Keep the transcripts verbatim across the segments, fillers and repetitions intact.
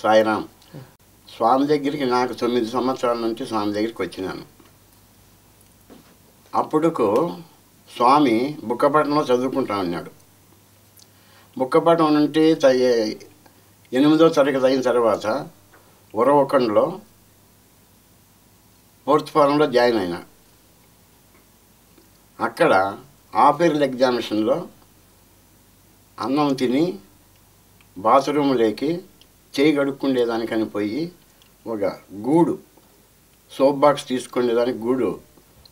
సాయిరాం స్వామి దగ్గరికి నాకు తొమ్మిది సంవత్సరాల నుంచి స్వామి దగ్గరికి వచ్చాను. అప్పుడుకు స్వామి బుక్కపట్నంలో చదువుకుంటా ఉన్నాడు. బుక్కపట్నం నుండి ఎనిమిదో తరగతి అయిన తర్వాత ఉరవకంలో ఫోర్త్ ఫారంలో జాయిన్ అయినా. అక్కడ ఆఫీర్ ఎగ్జామినేషన్లో అన్నం తిని బాత్రూమ్లోకి చేయి కడుక్కునేదానికని పోయి ఒక గూడు సోప్ బాక్స్ తీసుకునేదానికి గూడు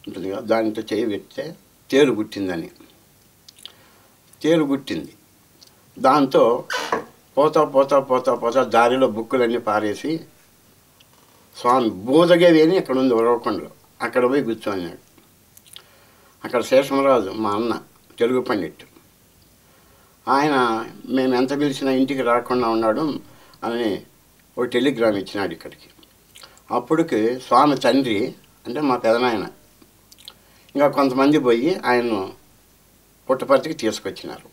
ఉంటుంది కదా, దానితో చేయి పెడితే తేలు గుట్టిందని తేలు గుట్టింది. దాంతో పోతా పోతా పోతా పోతా దారిలో బుక్కులన్నీ పారేసి స్వామి బోధగేవి అని అక్కడ ఉంది ఉరవకొండలో, అక్కడ పోయి కూర్చోన్నాడు. అక్కడ శేషమరాజు మా అన్న తెలుగు పండిట్టు, ఆయన మేము ఎంత పిలిచినా ఇంటికి రాకుండా ఉన్నాడు అని ఓ టెలిగ్రామ్ ఇచ్చినాడు ఇక్కడికి. అప్పటికి స్వామి తండ్రి అంటే మా పెదనాయన ఇంకా కొంతమంది పోయి ఆయన్ను పుట్టపర్తికి తీసుకొచ్చినారు.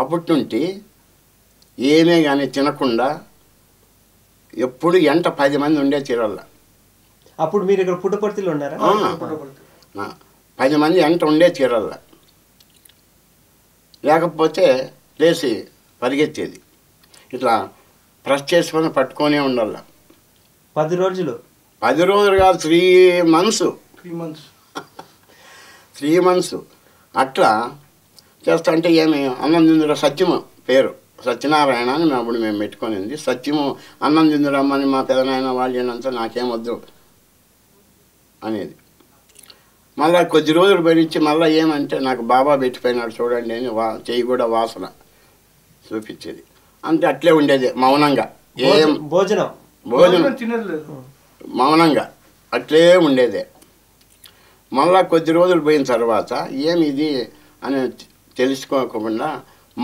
అప్పటి నుండి ఏమే కానీ తినకుండా ఎప్పుడు ఎంట పది మంది ఉండే తీరాల. అప్పుడు మీరు ఇక్కడ పుట్టపర్తిలో ఉన్నారా? పది మంది ఎంట ఉండే తీరాల, లేకపోతే లేచి పరిగెత్తేది, ఇట్లా ప్రెస్ చేసుకొని పట్టుకొనే ఉండాల. పది రోజులు పది రోజులు కాదు, three months three months three months అట్లా చేస్తా. అంటే ఏమి అన్నందుందుల సత్యము పేరు సత్యనారాయణ అని మేము అప్పుడు మేము పెట్టుకునింది. సత్యము అన్నందుందురమ్మని మా పెదనాయన వాళ్ళేనంతా నాకేమొద్దు అనేది. మళ్ళీ కొద్ది రోజులు భరించి మళ్ళీ ఏమంటే నాకు బాబా పెట్టిపోయినాడు చూడండి అని వా చెయ్యి కూడా వాసన చూపించేది. అంటే అట్లే ఉండేది మౌనంగా, ఏం భోజనం భోజనం తినలేదు, మౌనంగా అట్లే ఉండేదే. మళ్ళా కొద్ది రోజులు పోయిన తర్వాత ఏమి ఇది అని తెలుసుకోకుండా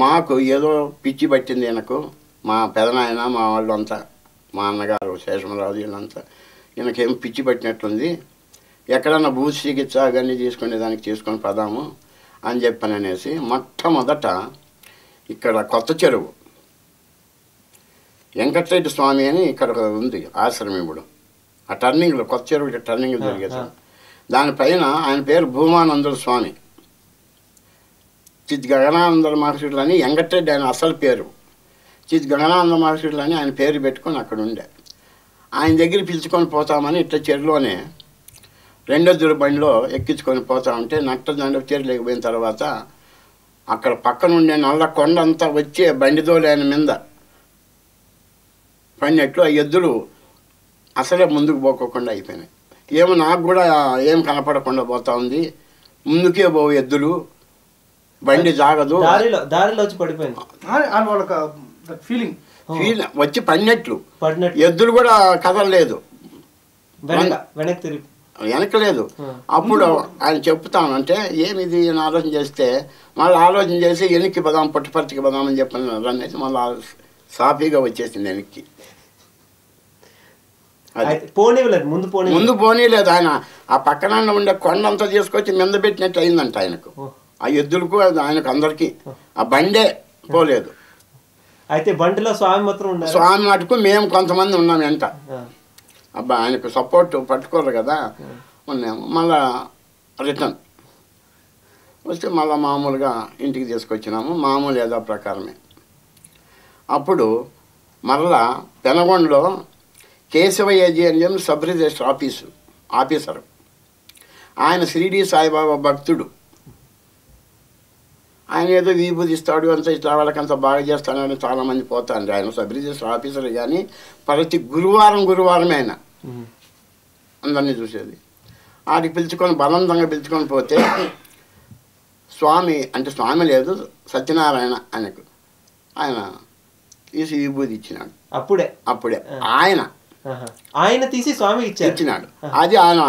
మాకు ఏదో పిచ్చి పట్టింది ఈయనకు. మా పెదనాయన మా వాళ్ళు అంతా, మా అన్నగారు శేషమరాజు వీళ్ళంతా ఈయనకేం పిచ్చి పట్టినట్లుంది, ఎక్కడన్నా భూత చికిత్స అవన్నీ తీసుకునేదానికి తీసుకొని పదాము అని చెప్పని అనేసి మొట్టమొదట ఇక్కడ కొత్త చెరువు వెంకటరెడ్డి స్వామి అని ఇక్కడ ఉంది ఆశ్రమం, ఇప్పుడు ఆ టర్నింగ్లో కొత్త చెరువు టర్నింగ్ జరిగేది, దానిపైన ఆయన పేరు భూమానందుల స్వామి, చిత్ గగనానందుల మహర్షులు అని వెంకటరెడ్డి ఆయన అసలు పేరు, చిత్ గగనానంద మహర్షులు అని ఆయన పేరు పెట్టుకొని అక్కడ ఉండే. ఆయన దగ్గర పిలుచుకొని పోతామని ఇట్లా చెరువులోనే రెండో దూర బండిలో ఎక్కించుకొని పోతా ఉంటే నట్ట దండ చేరలేకపోయిన తర్వాత అక్కడ పక్కన ఉండే నల్ల కొండ అంతా వచ్చే బండితో లేని మీద పడినట్లు ఆ ఎద్దులు అసలే ముందుకు పోకోకుండా అయిపోయినాయి. ఏమో నాకు కూడా ఏం కనపడకుండా పోతా ఉంది, ముందుకే పోవు ఎద్దులు, బండి జాగదు, దారిలో వచ్చి పడిపోయింది ఫీలింగ్ ఫీల్ వచ్చి పడినట్లు ఎద్దులు కూడా కదలలేదు, వెనకలేదు. అప్పుడు ఆయన చెప్తానంటే ఏమి ఇది అని ఆలోచన చేస్తే మళ్ళీ ఆలోచన చేసి వెనక్కి పదాం పుట్టపర్తికి పదాం అని చెప్పిన అనేసి మళ్ళీ సాఫీగా వచ్చేసింది వెనక్కి. ముందు పోనీలేదు, ఆయన ఆ పక్కన ఉండే కొండంతా తీసుకొచ్చి మింద పెట్టినట్టు అయిందంట ఆయనకు, ఆ ఎద్దులకు ఆయనకు అందరికీ, ఆ బండే పోలేదు. అయితే బండిలో స్వామి మాత్రం స్వామి మటుకు మేము కొంతమంది ఉన్నాం వెంట, అబ్బా ఆయనకు సపోర్ట్ పట్టుకోరు కదా ఉన్నాము. మళ్ళా రిటర్న్ వస్తే మళ్ళీ మామూలుగా ఇంటికి తీసుకొచ్చినాము, మామూలు ఏదో ప్రకారమే. అప్పుడు మరలా పెనగొండలో కేశవయ్యజీ అని చెప్పి సబ్ రిజిస్టర్ ఆఫీసు ఆఫీసరు, ఆయన షిరిడి సాయిబాబా భక్తుడు, ఆయన ఏదో విభూదిస్తాడు అంత ఇట్లా వాళ్ళకంత బాగా చేస్తానని చాలామంది పోతాను. ఆయన సబ్ రిజిస్టర్ ఆఫీసర్ కానీ ప్రతి గురువారం గురువారమే ఆయన అందరినీ చూసేది. వాటికి పిలుచుకొని బలవంతంగా పిలుచుకొని పోతే స్వామి అంటే స్వామి లేదు సత్యనారాయణ ఆయనకు, ఆయన తీసి విభూది ఇచ్చినాడు. అప్పుడే అప్పుడే ఆయన ఆయన తీసి స్వామి ఇచ్చినాడు, అది ఆయన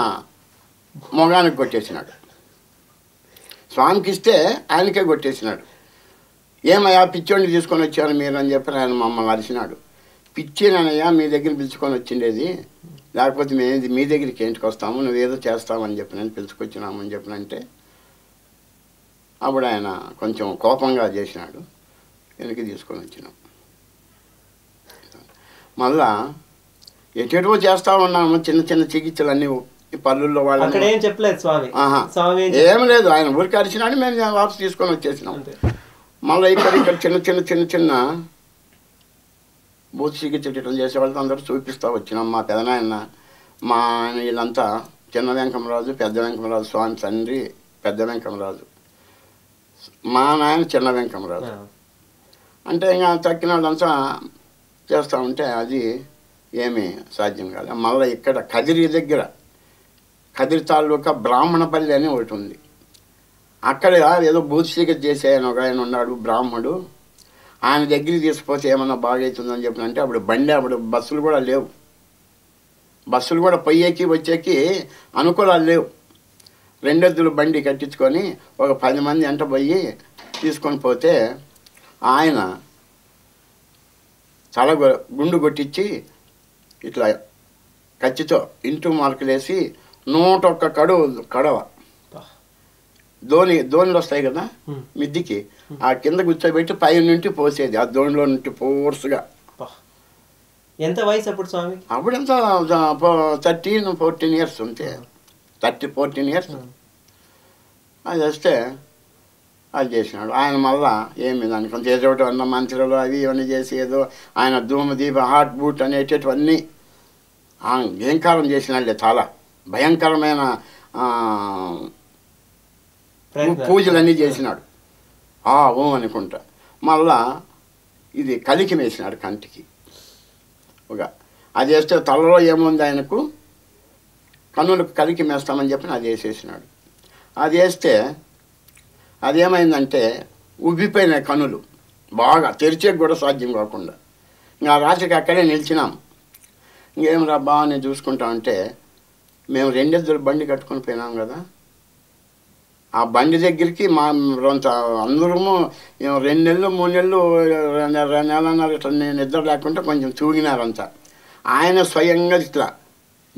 మొగానికి కొట్టేసినాడు, స్వామికి ఇస్తే ఆయనకే కొట్టేసినాడు. ఏమయ్యా పిచ్చోడిని తీసుకొని వచ్చాను మీరు అని చెప్పి ఆయన మమ్మల్ని అరిసినాడు. పిచ్చినయ్యా మీ దగ్గర పిలుచుకొని వచ్చిండేది, లేకపోతే మేము మీ దగ్గరికి ఏంటికి వస్తాము, నువ్వేదో చేస్తామని చెప్పి నేను పిలుచుకొచ్చినాము అని చెప్పినంటే అప్పుడు ఆయన కొంచెం కోపంగా చేసినాడు, వెనక్కి తీసుకొని వచ్చినాం. మళ్ళా ఎటేటో చేస్తా ఉన్నాము చిన్న చిన్న చికిత్సలన్నీ ఈ పల్లెల్లో వాళ్ళని అక్కడ ఏం చెప్పలేదు స్వామి స్వామి ఏమీ లేదు ఆయన ఊరికి అరిచినాడు నేను వాపస్ తీసుకొని వచ్చేసినాం మళ్ళీ ఇక్కడ ఇక్కడ చిన్న చిన్న చిన్న చిన్న బోధ చికిత్సలు చేసేవాళ్ళతో అందరూ చూపిస్తూ వచ్చినాం మా పెదనాయన మా వీళ్ళంతా చిన్న వెంకమరాజు పెద్ద వెంకమరాజు స్వామి తండ్రి పెద్ద వెంకమరాజు మా నాయన చిన్న వెంకమరాజు అంటే ఇంకా తక్కిన వాళ్ళంతా చేస్తూ ఉంటే అది ఏమీ సాధ్యం కాదు మళ్ళీ ఇక్కడ కదిరి దగ్గర కదిరి తాలూకా బ్రాహ్మణపల్లి అని ఒకటి ఉంది అక్కడ ఏదో భూతశీక చేసే ఒక ఆయన ఉన్నాడు బ్రాహ్మడు ఆయన దగ్గరికి తీసుకుపోతే ఏమన్నా బాగవుతుందని చెప్పినంటే అప్పుడు బండి అప్పుడు బస్సులు కూడా లేవు బస్సులు కూడా పోయేకి వచ్చేకి అనుకూలాలు లేవు రెండెద్దులు బండి కట్టించుకొని ఒక పది మంది వెంట పోయి తీసుకొని పోతే ఆయన తల గుండు కొట్టించి ఇట్లా కత్తితో ఇంటూ మార్కులేసి నూట ఒక్క కడువ కడవ ధోని ధోనిలు వస్తాయి కదా మిద్దికి ఆ కింద కూర్చోబెట్టి పై నుండి పోసేది ఆ ధోనిలో నుండి ఫోర్స్గా ఎంత వయసు అప్పుడు స్వామి అప్పుడు ఎంత థర్టీన్ ఫోర్టీన్ ఇయర్స్ ఉంటే థర్టీ ఫోర్టీన్ ఇయర్స్ అది వస్తే అది చేసినాడు ఆయన మళ్ళా ఏమి దానికి కొంచెం ఏదో ఒకటి అన్న మంత్రులు అవి ఇవన్నీ చేసి ఏదో ఆయన ధూమ దీప హాట్ బూట్ అనేటటువన్నీ ఆయన భయంకరం చేసినాళ్ళే చాలా భయంకరమైన పూజలన్నీ చేసినాడు ఆ ఓం అనుకుంటా మళ్ళా ఇది కలికి వేసినాడు కంటికి ఒక అది వేస్తే తలలో ఏముంది ఆయనకు కన్నులకు కలికి వేస్తామని చెప్పి అది వేసేసినాడు అది వేస్తే అదేమైందంటే ఉబ్బిపోయినాయి కనులు బాగా తెరిచేకి కూడా సాధ్యం కాకుండా ఇంకా రాత్రికి అక్కడే నిలిచినాం ఇంకేం రా బాగా నేను చూసుకుంటామంటే మేము రెండెద్దులు బండి కట్టుకొని పోయినాం కదా ఆ బండి దగ్గరికి మా రొంత అందరము రెండు నెలలు మూడు నెలలు నెలన్నర ఇట్లా నేను నిద్ర లేకుండా కొంచెం తూగినారంతా ఆయన స్వయంగా ఇట్లా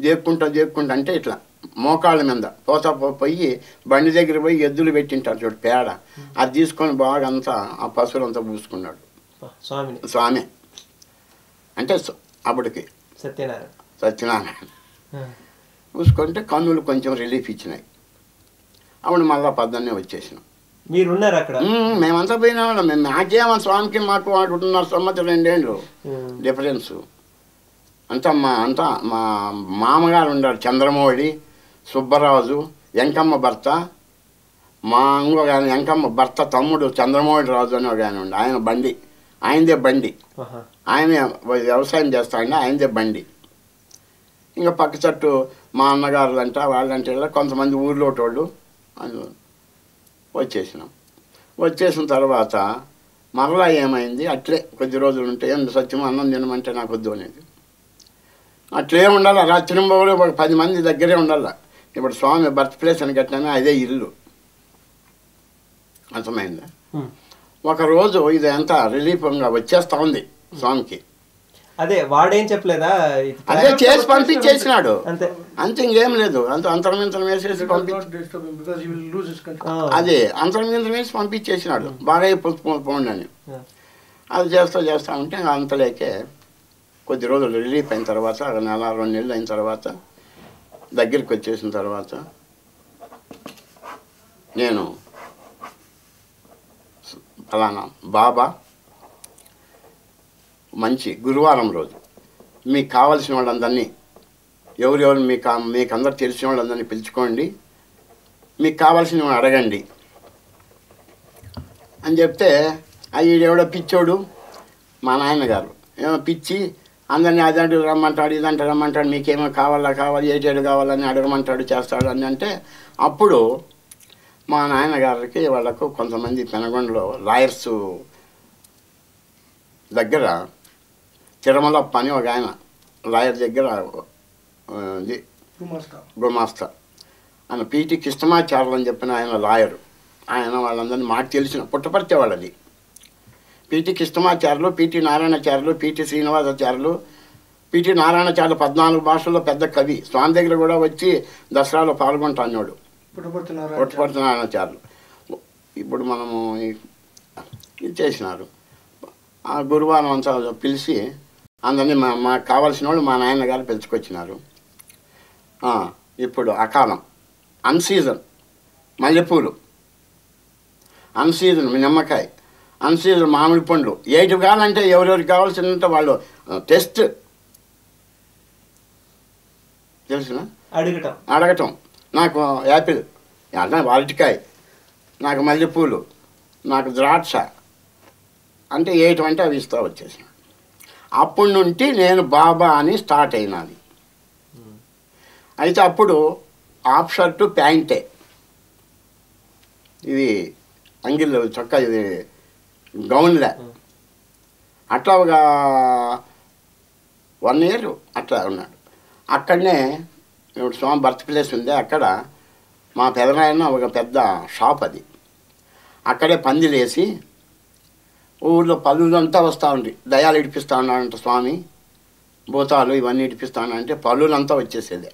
దేక్కుంటా దేక్కుంటా అంటే ఇట్లా మోకాళ్ళ మీద పోతా పోయి బండి దగ్గర పోయి ఎద్దులు పెట్టింటారు చూడు పేడ అది తీసుకొని బాగా అంతా ఆ పశువులంతా పూసుకున్నాడు స్వామి స్వామి అంటే అప్పటికి సత్యనారాయణ సత్యనారాయణ పూసుకుంటే కన్నులు కొంచెం రిలీఫ్ ఇచ్చినాయి అప్పుడు మళ్ళా పద్దన్నే వచ్చేసినాం మీరున్నారు అక్కడ మేమంతా పోయినా వాళ్ళం మేము నాకేమో స్వామికి మాకు వాడుకున్నారు సంవత్సరం రెండేళ్ళు డిఫరెన్సు అంతా మా అంతా మా మామగారు ఉన్నారు చంద్రమౌళి సుబ్బరాజు వెంకమ్మ భర్త మా ఇంకొక ఆయన వెంకమ్మ భర్త తమ్ముడు చంద్రమౌళి రాజు అని ఒక ఆయన ఉండే ఆయన బండి ఆయనదే బండి ఆయన వ్యవసాయం చేస్తాడంటే ఆయనదే బండి ఇంకా పక్క చెట్టు మా అన్నగారులు అంట వాళ్ళంటే ఇలా కొంతమంది ఊర్లోటోళ్ళు వచ్చేసినాం వచ్చేసిన తర్వాత మరలా ఏమైంది అట్లే కొద్ది రోజులు ఉంటే ఎంత సత్యం అన్నం తినమంటే నాకు వద్దు అనేది అట్లే ఉండాలి రాత్రింబోలు ఒక పది మంది దగ్గరే ఉండాలి ఇప్పుడు స్వామి బర్త్ ప్లేస్ అని కట్టినా అదే ఇల్లు అర్థమైందా ఒకరోజు ఇది అంతా రిలీఫ్గా వచ్చేస్తా ఉంది స్వామికి అదే వాడేం చెప్పలేదా అదే చేసి పంపించేసినాడు అంతే అంతే ఇంకేం లేదు అంత అంతర్మింతరం వేసేసి అదే అంతర్మింతరం వేసి పంపించేసినాడు బాగా పోండి అని అది చేస్తా చేస్తా ఉంటే అంతలేకే కొద్ది రోజులు రిలీఫ్ అయిన తర్వాత నెల రెండు నెలలు అయిన తర్వాత దగ్గరికి వచ్చేసిన తర్వాత నేను ఫలానా బాబా మంచి గురువారం రోజు మీకు కావాల్సిన వాళ్ళందరినీ ఎవరెవరు మీకు మీకు అందరు తెలిసిన వాళ్ళందరినీ పిలుచుకోండి మీకు కావాల్సిన అడగండి అని చెప్తే ఈడెవడో పిచ్చోడు మా నాన్నగారు ఏమో పిచ్చి అందరినీ అదంటూ రమ్మంటాడు ఇదంటే రమ్మంటాడు మీకేమో కావాలా కావాలి ఏటేడు కావాలని అడగమంటాడు చేస్తాడు అని అంటే అప్పుడు మా నాన్నగారికి వాళ్ళకు కొంతమంది పెనగొండలో లాయర్స్ దగ్గర తిరుమలప్ప అని ఒక ఆయన లాయర్ దగ్గర ఇది గుమాస్తా ఆయన పీటీ కృష్ణమాచార్యులు అని చెప్పిన ఆయన లాయరు ఆయన వాళ్ళందరినీ మాకు తెలిసిన పుట్టపర్తి వాళ్ళది PT Krishnamacharyulu PT Narayanacharyulu PT Srinivasacharyulu PT Narayanacharyulu పద్నాలుగు భాషల్లో పెద్ద కవి స్వామి దగ్గర కూడా వచ్చి దసరాలో పాల్గొంటా అన్నాడు పుట్టపర్తి నారాయణాచార్యులు ఇప్పుడు మనము ఇది చేసినారు ఆ గురువారం అంతా పిలిచి అందుకని మా మాకు కావాల్సిన వాళ్ళు మా నాన్నగారు పెంచుకొచ్చినారు. ఇప్పుడు అకాలం అన్సీజన్ మల్లెపూలు, అన్సీజన్ నిమ్మకాయ, అన్సీజన్ మామిడి పండ్లు, ఏటి కావాలంటే ఎవరెవరికి కావాల్సినంత వాళ్ళు టెస్ట్ తెలుసిన అడగటం అడగటం నాకు యాపిల్, అరటికాయ, నాకు మల్లెపూలు, నాకు ద్రాక్ష అంటే ఏటం అంటే అవి ఇస్తా వచ్చేసిన. అప్పటి నుండి నేను బాబా అని స్టార్ట్ అయినది. అయితే అప్పుడు హాఫ్ షర్టు ప్యాంటే, ఇది అంగిల్ చొక్క, ఇది గౌన్లే. అట్లా ఒక వన్ ఇయర్ అట్లా ఉన్నాడు. అక్కడనే ఇప్పుడు స్వామి బర్త్ ప్లేస్ ఉంది, అక్కడ మా పెదనాయన ఒక పెద్ద షాప్, అది అక్కడే పందిలేసి ఊళ్ళో పళ్ళులంతా వస్తూ ఉండి దయాలు ఇడిపిస్తూ ఉన్నాడంట స్వామి, భూతాలు ఇవన్నీ ఇడిపిస్తూ ఉన్నాడంటే పళ్ళులంతా వచ్చేసేదే.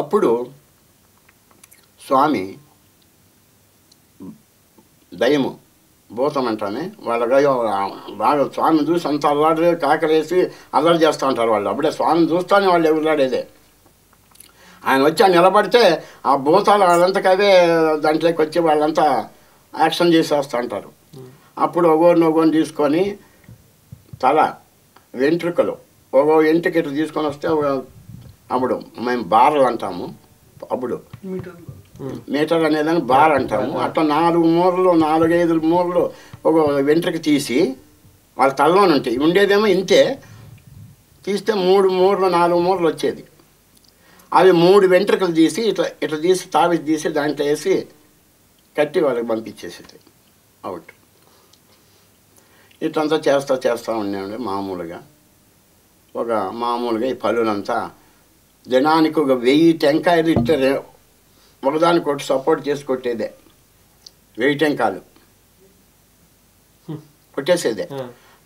అప్పుడు స్వామి దయము భూతం అంటానే వాళ్ళగా బాగా స్వామిని చూసి అంత అల్లాడే కాకరేసి అల్లరి చేస్తూ ఉంటారు వాళ్ళు. అప్పుడే స్వామిని చూస్తానే వాళ్ళు ఎగులాడేదే. ఆయన వచ్చి నిలబడితే ఆ భూతాలు వాళ్ళంతా అవే దాంట్లోకి వచ్చి వాళ్ళంతా యాక్షన్ చేసేస్తూ ఉంటారు. అప్పుడు ఒగోని ఒగోని తీసుకొని తల వెంట్రుకలు ఒగో వెంట్రుక ఇట్లా తీసుకొని వస్తే అప్పుడు మేము బార్లు అంటాము, అప్పుడు మీటర్ అనేదాన్ని బార్ అంటాము. అట్లా నాలుగు మూరలు నాలుగైదు మూరలు ఒక వెంట్రుక తీసి వాళ్ళ తలలోనే ఉంటాయి, ఉండేదేమో ఇంతే తీస్తే మూడు మూరలు నాలుగు మూరలు వచ్చేది. అవి మూడు వెంట్రుకలు తీసి ఇట్లా ఇట్లా తీసి తావి తీసి దాంట్లో వేసి కట్టి వాళ్ళకి పంపించేసేది అవుట్. ఇట్లంతా చేస్తూ చేస్తూ ఉండేవాడు మామూలుగా. ఒక మామూలుగా ఈ పళ్ళులంతా జనానికి ఒక వెయ్యి టెంకాయలు ఇట్లా ఒకదానికి ఒకటి సపోర్ట్ చేసి కొట్టేదే, వెయ్యి టెంకాయలు కొట్టేసేదే.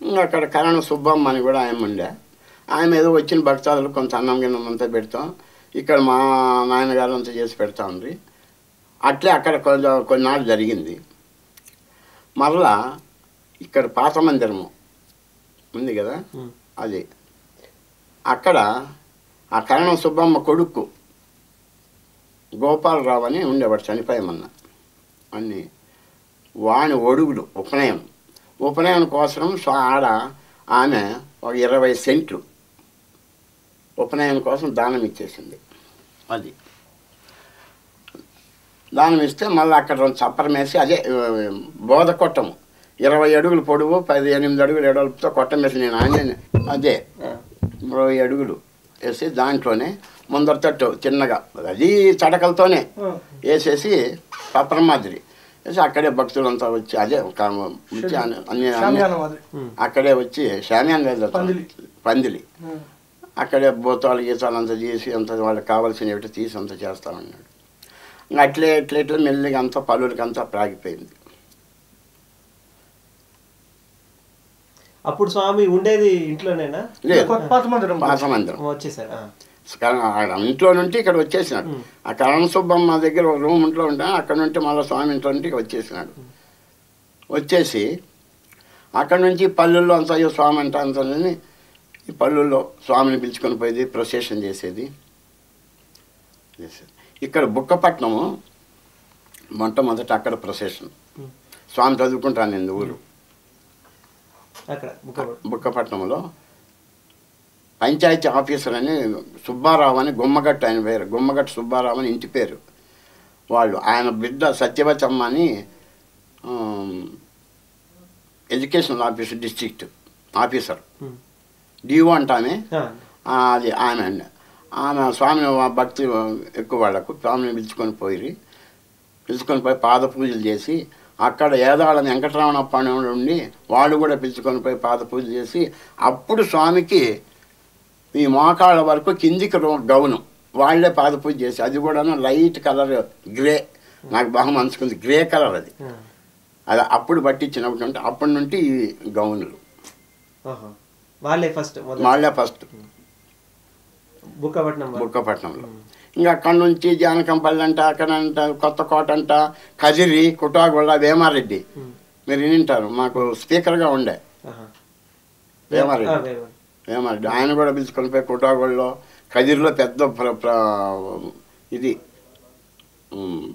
ఇంకా అక్కడ కరణ సుబ్బమ్మ అని కూడా ఆయన ఉండే, ఆయన ఏదో వచ్చిన భక్తాదులు కొంత అన్నం గిన్నం అంతా పెడతాం, ఇక్కడ మా నాయనగారు అంతా చేసి పెడతా ఉంది. అట్లే అక్కడ కొంత కొన్నాళ్ళు జరిగింది. మరలా ఇక్కడ పాత మందిరము ఉంది కదా, అది అక్కడ ఆ కరణం సుబ్బమ్మ కొడుకు గోపాలరావు అని ఉండేవాడు, చనిపోయామన్నా అన్ని వాణి ఒడుగులు ఉపనయనం, ఉపనయనం కోసం ఆడ ఆమె ఒక ఇరవై సెంట్లు ఉపనయనం కోసం దానం ఇచ్చేసింది. అది దానం ఇస్తే మళ్ళీ అక్కడ రెండు చప్పరం వేసి అదే బోధ కొట్టము, ఇరవై అడుగులు పొడువు పది ఎనిమిది అడుగులు ఎడవలతో కొట్టం వేసి నేను ఆయన అదే ఇరవై అడుగులు వేసి దాంట్లోనే ముందర తట్టు చిన్నగా అది చటకలతోనే వేసేసి పప్పరం మాదిరి వేసి అక్కడే భక్తులంతా వచ్చి అదే వచ్చి అన్ని అక్కడే వచ్చి శామ్యాన పందిలి అక్కడే భూతాలు గీతాలు అంతా చేసి అంత వాళ్ళకి కావాల్సినవి తీసి అంతా చేస్తామన్నాడు. ఇంకా అట్లే ఇట్లా ఇట్లా మెల్లిగా అంతా పలువురికి అంతా ప్రాగిపోయింది. అప్పుడు స్వామి ఉండేది ఇంట్లోనేనా? ఇంట్లో నుండి ఇక్కడ వచ్చేసినాడు. ఆ కరణ సుబ్బమ్మ దగ్గర ఒక రూమ్ ఇంట్లో ఉంటా, అక్కడ నుండి మళ్ళీ స్వామి ఇంట్లో నుండి వచ్చేసినాడు. వచ్చేసి అక్కడ నుంచి పల్లెల్లో అంతా అయ్యో స్వామి అంట అంతని ఈ పల్లెల్లో స్వామిని పిలుచుకొని పోయేది, ప్రొసెషన్ చేసేది చేసేది. ఇక్కడ బుక్కపట్నము మొట్టమొదట అక్కడ ప్రొసెషన్ స్వామి చదువుకుంటాను నేను ఊరు బుక్కపట్నంలో. పంచాయతీ ఆఫీసర్ అని సుబ్బారావు అని గుమ్మగట్టు ఆయన పేరు, గుమ్మగట్టు సుబ్బారావు అని ఇంటి పేరు. వాళ్ళు ఆయన బిడ్డ సత్యవతమ్మ అని educational officer district officer DO అంటామే అది ఆయన అండి. ఆయన స్వామిని భక్తి ఎక్కువ వాళ్ళకు స్వామిని పిలుచుకొని పోయి పిలుచుకొని పోయి పాద పూజలు చేసి అక్కడ ఏదాళ్ళ వెంకటరమణ పండుగ ఉండి వాళ్ళు కూడా పిలుచుకొని పోయి పాద పూజ చేసి అప్పుడు స్వామికి ఈ మోకాళ్ళ వరకు కిందికి గౌను వాళ్లే పాద పూజ చేసి, అది కూడా లైట్ కలర్ గ్రే, నాకు బాగా మనసుకుంది గ్రే కలర్ అది, అది అప్పుడు పట్టించినప్పుడు అప్పటి నుండి ఈ గౌన్లు వాళ్ళే ఫస్ట్ వాళ్ళే ఫస్ట్ బుక్కపట్నం బుక్కపట్నంలో. ఇంకా అక్కడి నుంచి జానకంపల్లి అంట, అక్కడంట కొత్త కోట అంట, కదిరి, కుటాగొళ్ళ, వేమారెడ్డి, మీరు వింటారు మాకు స్పీకర్గా ఉండే వేమారెడ్డి వేమారెడ్డి ఆయన కూడా పిలుచుకొని పోయి కోటాగోళ్ళలో కదిరిలో పెద్ద ఇది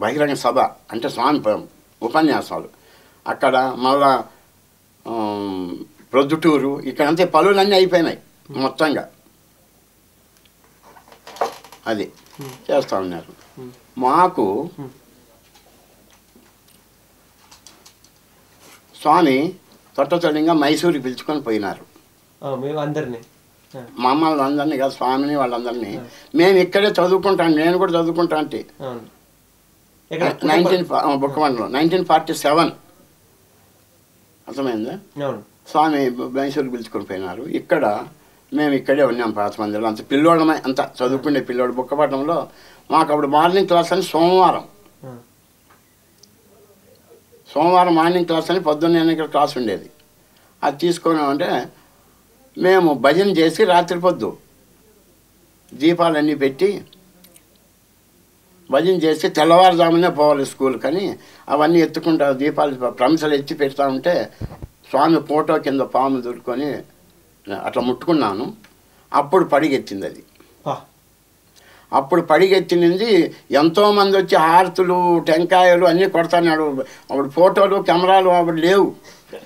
బహిరంగ సభ అంటే స్వామి ఉపన్యాసాలు అక్కడ మళ్ళా ప్రొద్దుటూరు ఇక్కడంతా పలువులన్నీ అయిపోయినాయి మొత్తంగా అది చేస్తూ ఉన్నారు. మాకు స్వామి తొట్టతొడిగా మైసూరుకి పిలుచుకొని పోయినారు అందరినీ, మమ్మల్ని అందరినీ కాదు స్వామిని వాళ్ళందరినీ. మేము ఇక్కడే చదువుకుంటాను, నేను కూడా చదువుకుంటా అంటే నైన్టీన్ బుక్కమండలో నైన్టీన్ ఫార్టీ సెవెన్ అర్థమైందా. స్వామి మైసూరుకి పిలుచుకొని పోయినారు. ఇక్కడ మేము ఇక్కడే ఉన్నాం పాత మందిలో, అంత పిల్లోడమే అంత చదువుకునే పిల్లోడు బుక్కపట్నంలో. మాకు అప్పుడు మార్నింగ్ క్లాస్ అని సోమవారం సోమవారం మార్నింగ్ క్లాస్ అని పొద్దున్న ఇక్కడ క్లాస్ ఉండేది. అది తీసుకున్నామంటే మేము భజన చేసి రాత్రి పొద్దు దీపాలన్నీ పెట్టి భజన చేసి తెల్లవారుజామునే పోవాలి స్కూల్ కానీ అవన్నీ ఎత్తుకుంటా దీపాలు ప్రమిసలు ఎత్తి పెడతా ఉంటే స్వామి ఫోటో కింద పాము దొరుకుని అట్లా ముట్టుకున్నాను. అప్పుడు పడిగెత్తింది అది. అప్పుడు పడిగెత్తింది ఎంతోమంది వచ్చి హారతులు టెంకాయలు అన్నీ కొడతాన్నాడు. అప్పుడు ఫోటోలు కెమెరాలు అప్పుడు లేవు,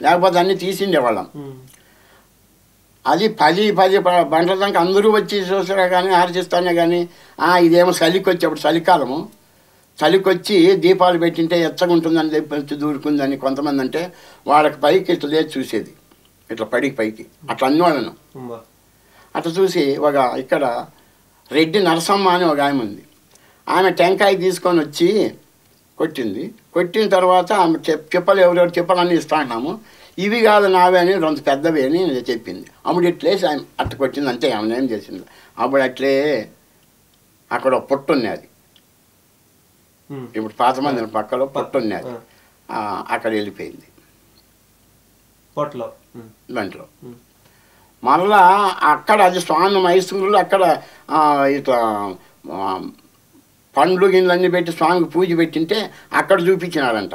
లేకపోతే అన్నీ తీసిండేవాళ్ళం. అది పది పది గంటల దాకా అందరూ వచ్చి చూసినా కానీ ఆర్జిస్తానే కానీ ఇదేమో చలికి వచ్చి అప్పుడు చలికాలము చలికి వచ్చి దీపాలు పెట్టింటే ఎచ్చగుంటుందని చెప్పి దూరుకుందని కొంతమంది అంటే వాళ్ళకి పైకి ఇట్లా లేదు చూసేది ఇట్లా పడి పైకి అట్లా అన్నవాళ్ళను అట్లా చూసి ఒక ఇక్కడ రెడ్డి నరసమ్మ అని ఒక ఆమె ఉంది, ఆమె టెంకాయ తీసుకొని వచ్చి కొట్టింది. కొట్టిన తర్వాత ఆమె చెప్ చెప్పలు ఎవరెవరు చెప్పాలని ఇస్తా అన్నాము. ఇవి కాదు నావే అని రెండు పెద్దవి అని చెప్పింది. అప్పుడు ఇట్లేసి ఆమె అట్ట కొట్టింది అంతే, ఆమె ఏం చేసింది. అప్పుడు అట్లే అక్కడ పొట్టు ఉన్నది, ఇప్పుడు పాత మంది పక్కలో పొట్టు ఉన్నది, అక్కడ వెళ్ళిపోయింది పొట్టలో దాంట్లో. మళ్ళా అక్కడ అది స్వామి మైసూరులో అక్కడ ఇట్లా పండ్లు గిన్నెలన్నీ పెట్టి స్వామికి పూజ పెట్టింటే అక్కడ చూపించినారంట.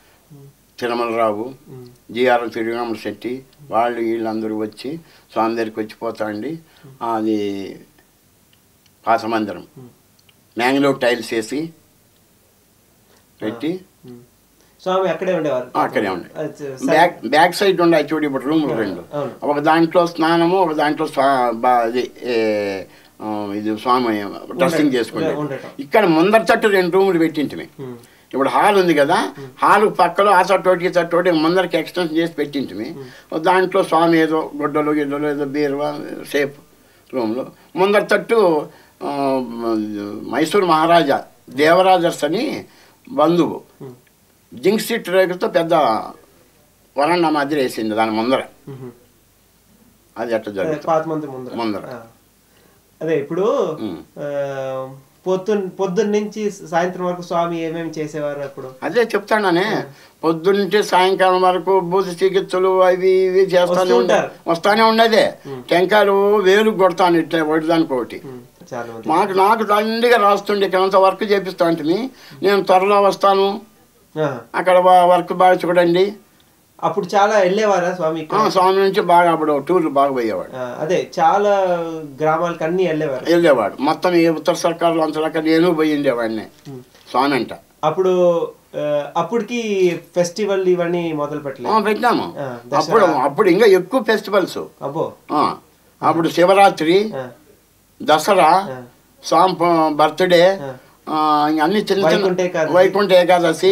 తిరుమలరావు జిఆర్ తిరుగామల శెట్టి వాళ్ళు వీళ్ళందరూ వచ్చి స్వామి దగ్గరికి వచ్చిపోతాండి. అది పాసమందిరం మ్యాంగ్లూర్ టైల్స్ వేసి పెట్టి స్వామి అక్కడే ఉండేవారు. అక్కడే ఉండే బ్యాక్ బ్యాక్ సైడ్ ఉండే చూడు ఇప్పుడు రూములు రెండు, ఒక దాంట్లో స్నానము ఒక దాంట్లో అది ఇది స్వామి డ్రెస్సింగ్ చేసుకుంటే. ఇక్కడ ముందర తట్టు రెండు రూములు పెట్టింటిమి. ఇప్పుడు హాల్ ఉంది కదా, హాల్ పక్కలో ఆ చోటోటి ఈ చోటోటి ముందరికి ఎక్స్టెన్షన్ చేసి పెట్టింటిమి. దాంట్లో స్వామి ఏదో గొడ్డలు గిడ్డలు ఏదో బీరువా షేప్ రూమ్లో ముందర తట్టు మైసూరు మహారాజా దేవరాజర్స్ అని బంధువు జింక్ సీట్ రేకులతో పెద్ద వరండా మాదిరి వేసింది దాని ముందర. అది అట్లా జరుగుతుంది ముందర. అదే ఇప్పుడు పొద్దు పొద్దున్న నుంచి సాయంత్రం వరకు స్వామి ఏమేమి చేసేవారు అప్పుడు? అదే చెప్తానే, పొద్దున్నుంచి సాయంకాలం వరకు భూత చికిత్సలు అవి ఇవి చేస్తానే ఉంటారు, వస్తానే ఉండేదే. టెంకాయలు వేలు కొడతాను ఇట్లా ఒకటిదానికి ఒకటి. మాకు నాకు దండిగా రాస్తుండే కొంత వర్క్ చేపిస్తా ఉంటుంది. నేను త్వరలో వస్తాను అక్కడ వర్క్ బాగా చూడండి. అప్పుడు చాలా వెళ్ళేవారా స్వామి? స్వామి నుంచి బాగా అప్పుడు టూర్లు బాగా పోయేవాడు. అదే చాలా గ్రామాలకు అన్ని వెళ్ళేవారు వెళ్ళేవాడు మొత్తం ఏ ఉత్తర సర్కారులో అంతలక నేను పోయి ఉండేవాడిని స్వామి అంట. అప్పుడు అప్పటికి ఫెస్టివల్ ఇవన్నీ మొదలు పెట్టలేదు పెట్టినాము. అప్పుడు అప్పుడు ఇంకా ఎక్కువ ఫెస్టివల్స్ అబ్బో. అప్పుడు శివరాత్రి, దసరా, స్వామి బర్త్డే, అన్ని చిన్న చిన్న వైకుంఠ ఏకాదశి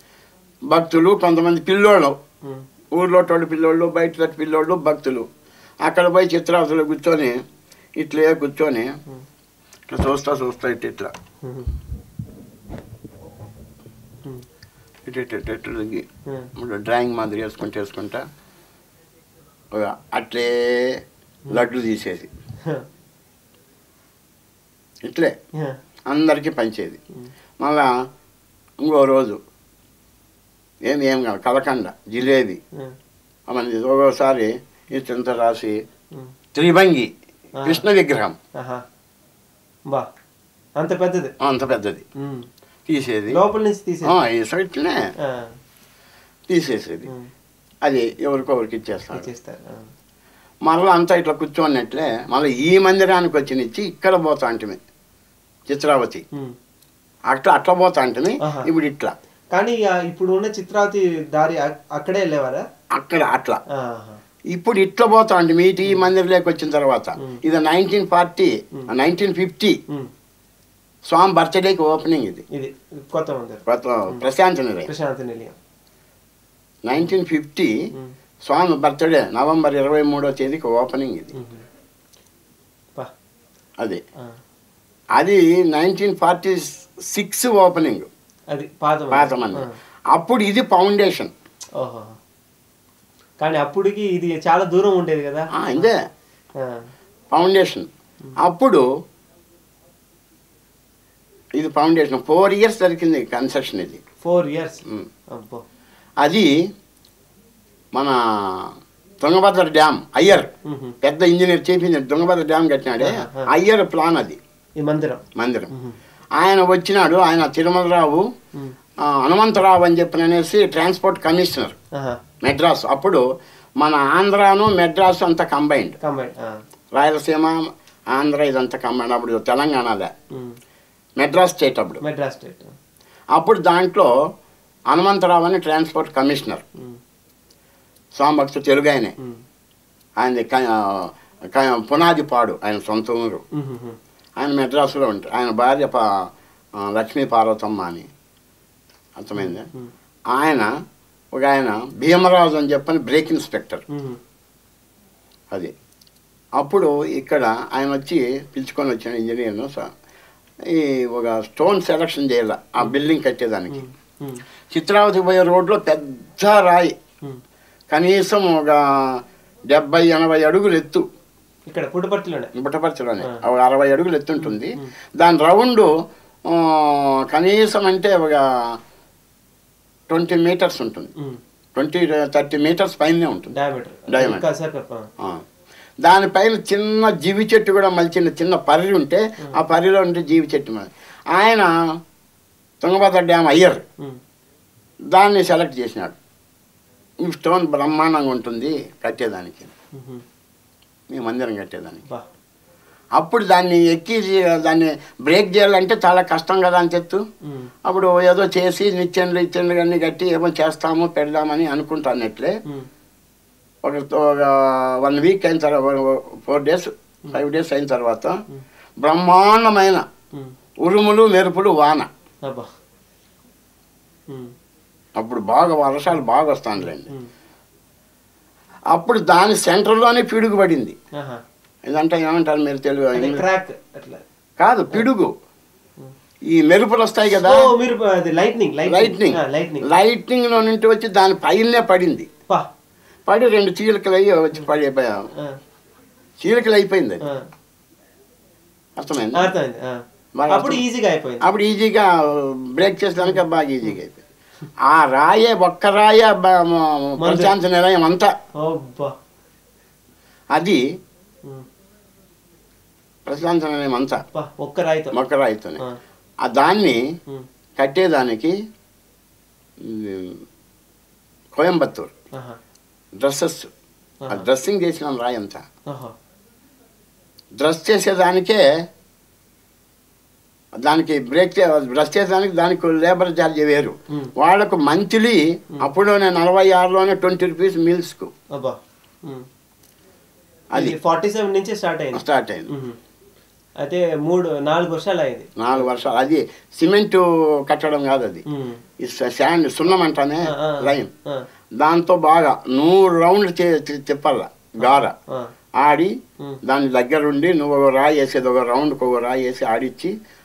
భక్తులు కొంతమంది పిల్లోళ్ళు ఊర్లో తోటి పిల్లోళ్ళు బయట పిల్లోళ్ళు భక్తులు అక్కడ పోయి చిత్రావతిలో కూర్చొని ఇట్లే కూర్చొని ఇట్లా చూస్తా చూస్తా ఇట్ ఇట్లా ఇట్ ఇట్ ఇట్ ఇట్లకి డ్రాయింగ్ మాదిరి వేసుకుంటూ వేసుకుంటా అట్లే లడ్డు తీసేది ఇట్లే అందరికీ పంచేది. మళ్ళా ఇంకో రోజు ఏమి ఏం కాదు కలకండ జిలేబీ అవన్నీ ఒక్కోసారి ఇంత రాసి త్రిభంగి కృష్ణ విగ్రహం అంత పెద్దది అంత పెద్దది తీసేది ఇట్లనే తీసేసేది అది ఎవరికొకరికి ఇచ్చేస్తారు. మళ్ళీ అంతా ఇట్లా కూర్చోన్నట్లే మళ్ళీ ఈ మందిరానికి వచ్చినిచ్చి ఇక్కడ పోతా అంటే చిత్రావతి అట్లా అట్లా పోతా అంటే ఇప్పుడు ఇట్లా కానీ ఇప్పుడు ఉన్న చిత్రావతి దారి అక్కడే వెళ్ళేవారా అక్కడ అట్లా ఇప్పుడు ఇట్లా పోతా అంటే మీటి ఈ మందిరంలోకి వచ్చిన తర్వాత ఇది నైన్టీన్ ఫార్టీ నైన్టీన్ ఫిఫ్టీ స్వామి బర్త్డేకి ఓపెనింగ్ ఇది ఇది కొత్త ప్రశాంతి నిలయం నైన్టీన్ ఫిఫ్టీ స్వామి బర్త్డే నవంబర్ ఇరవై మూడో తేదీకి ఓపెనింగ్ ఇది అది అది నైన్టీన్ ఫార్టీ సిక్స్ ఓపెనింగ్ అది పాతమంది అప్పుడు ఇది ఫౌండేషన్ కానీ అప్పటికి ఇది చాలా దూరం ఉండేది కదా ఇదే ఫౌండేషన్ అప్పుడు ఇది ఫౌండేషన్ ఫోర్ ఇయర్స్ దొరికింది కన్స్ట్రక్షన్ ఇది ఫోర్ ఇయర్స్ అది మన తుంగభద్ర డ్యామ్ అయ్యర్ పెద్ద ఇంజనీర్ చేపింది తుంగభద్ర డ్యామ్ కట్టినాడే అయ్యర్ ప్లాన్ అది ఈ మందిరం మందిరం ఆయన వచ్చినాడు ఆయన తిరుమలరావు హనుమంతరావు అని చెప్పిన అనేసి ట్రాన్స్పోర్ట్ కమిషనర్ మెడ్రాస్ అప్పుడు మన ఆంధ్రాను మెడ్రాస్ అంతా కంబైన్డ్ రాయలసీమ ఆంధ్ర ఇదంతా కంబైన్డ్ అప్పుడు తెలంగాణదే మెడ్రాస్ స్టేట్ అప్పుడు మెడ్రాస్ స్టేట్ అప్పుడు దాంట్లో హనుమంతరావు అని ట్రాన్స్పోర్ట్ కమిషనర్ స్వామి భక్తుడు తెలుగు ఆయనే ఆయన పునాది పాడు ఆయన సొంత ఊరు ఆయన మెడ్రాసులో ఉంటారు ఆయన భార్య పా లక్ష్మీ పార్వతమ్మ అని అర్థమైంది ఆయన ఒక ఆయన భీమరాజు అని చెప్పని బ్రేక్ ఇన్స్పెక్టర్ అది అప్పుడు ఇక్కడ ఆయన వచ్చి పిలుచుకొని వచ్చాను ఇంజనీర్ను సార్ ఈ ఒక స్టోన్ సెలక్షన్ చేయాలి ఆ బిల్డింగ్ కట్టేదానికి చిత్రావతికి పోయే రోడ్లో పెద్ద రాయి కనీసం ఒక డెబ్బై ఎనభై అడుగులు ఎత్తు ఇక్కడ పుట్టపర్తిలోనే పుట్టపర్తిలోనే ఒక అరవై అడుగులు ఎత్తుంటుంది దాని రౌండ్ కనీసం అంటే ఒక ట్వంటీ మీటర్స్ ఉంటుంది ట్వంటీ థర్టీ మీటర్స్ పైనే ఉంటుంది డయామీటర్ దానిపైన చిన్న జీవి చెట్టు కూడా మలిచిన చిన్న పరిరి ఉంటే ఆ పరిలో ఉంటే జీవి చెట్టు మళ్ళీ ఆయన తుంగభద్ర డ్యామ్ అయ్యర్ దాన్ని సెలెక్ట్ చేసినాడు ఈ స్టోన్ బ్రహ్మాండంగా ఉంటుంది కట్టేదానికి మీ మందిరం కట్టేదానికి అప్పుడు దాన్ని ఎక్కి దాన్ని బ్రేక్ చేయాలంటే చాలా కష్టం కదా అని చెప్తూ అప్పుడు ఏదో చేసి నిచ్చెండ్లు ఇచ్చెండ్లు అన్నీ కట్టి ఏమో చేస్తాము పెడదామని అనుకుంటానట్లే ఒక వన్ వీక్ అయిన తర్వాత ఫోర్ డేస్ ఫైవ్ డేస్ అయిన తర్వాత బ్రహ్మాండమైన ఉరుములు మెరుపులు వాన అప్పుడు బాగా వర్షాలు బాగా వస్తానులేండి అప్పుడు దాని సెంటర్లోనే పిడుగు పడింది ఇదంటే ఏమంటారు మీరు తెలుగు కాదు పిడుగు ఈ మెరుపులు వస్తాయి కదా లైట్నింగ్ లైట్నింగ్ లైట్నింగ్ లో నుండి వచ్చి దాని పైనే పడింది పడి రెండు చీలికలు అయ్యి వచ్చి పడి చీలికలు అయిపోయింది అది అర్థమైంది అప్పుడు ఈజీగా బ్రేక్ చేసేదానికి బాగా ఈజీగా అయిపోయింది ఆ రాయే ఒక్క రాయే ప్రశాంతి నిలయం అంతా అది ప్రశాంతి నిలయం అంతా ఒక్క రాయితో ఒక్క రాయితోనే ఆ దాన్ని కట్టేదానికి కోయంబత్తూరు డ్రెస్సెస్ ఆ డ్రెస్సింగ్ చేసినాం రాయి అంతా డ్రెస్ చేసేదానికే దానికి బ్రేక్ బ్రష్ చేసేదానికి దానికి లేబర్ ఛార్జ్ వేరు వాళ్ళకు మంత్లీ అప్పుడునే నలభై ఆరులోనే ట్వంటీ రూపీస్ మీల్స్కు అది ఫార్టీ సెవెన్ నుంచి స్టార్ట్ అయింది స్టార్ట్ అయింది అదే మూడు నాలుగు వర్షాలు అయింది నాలుగు వర్షాలు అది సిమెంట్ కట్టడం కాదు అది ఈ శాండ్ సున్నం అంటానే లైన్ దాంతో బాగా నూరు రౌండ్ తిప్పాల గార ఆడి దాని దగ్గర ఉండి నువ్వు ఒక రాయి వేసేది ఒక రౌండ్ ఒక రాయి వేసి ఆడిచ్చి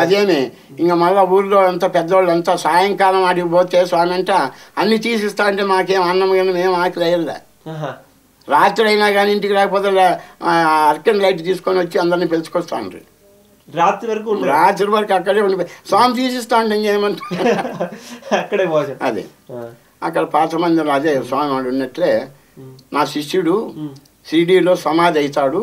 అదేమి ఇంకా మళ్ళీ ఊళ్ళో అంతా పెద్దవాళ్ళు అంతా సాయంకాలం ఆడికి పోతే స్వామి అంట అన్ని తీసిస్తా అంటే మాకేం అన్నం కానీ మేము ఆకలి అయ్యలే రాత్రి అయినా కానీ ఇంటికి రాకపోతే అర్కన్ లైట్ తీసుకొని వచ్చి అందరినీ పిలుచుకొస్తా ఉండ్రి రాత్రి వరకు రాత్రి వరకు అక్కడే ఉండిపోయి స్వామి తీసిస్తా ఉంటే ఇంకేమంటారు అక్కడే పోతాం అదే అక్కడ పాత మందిరం అదే స్వామి వాడు ఉన్నట్లే నా శిష్యుడు సిడీలో సమాధి అవుతాడు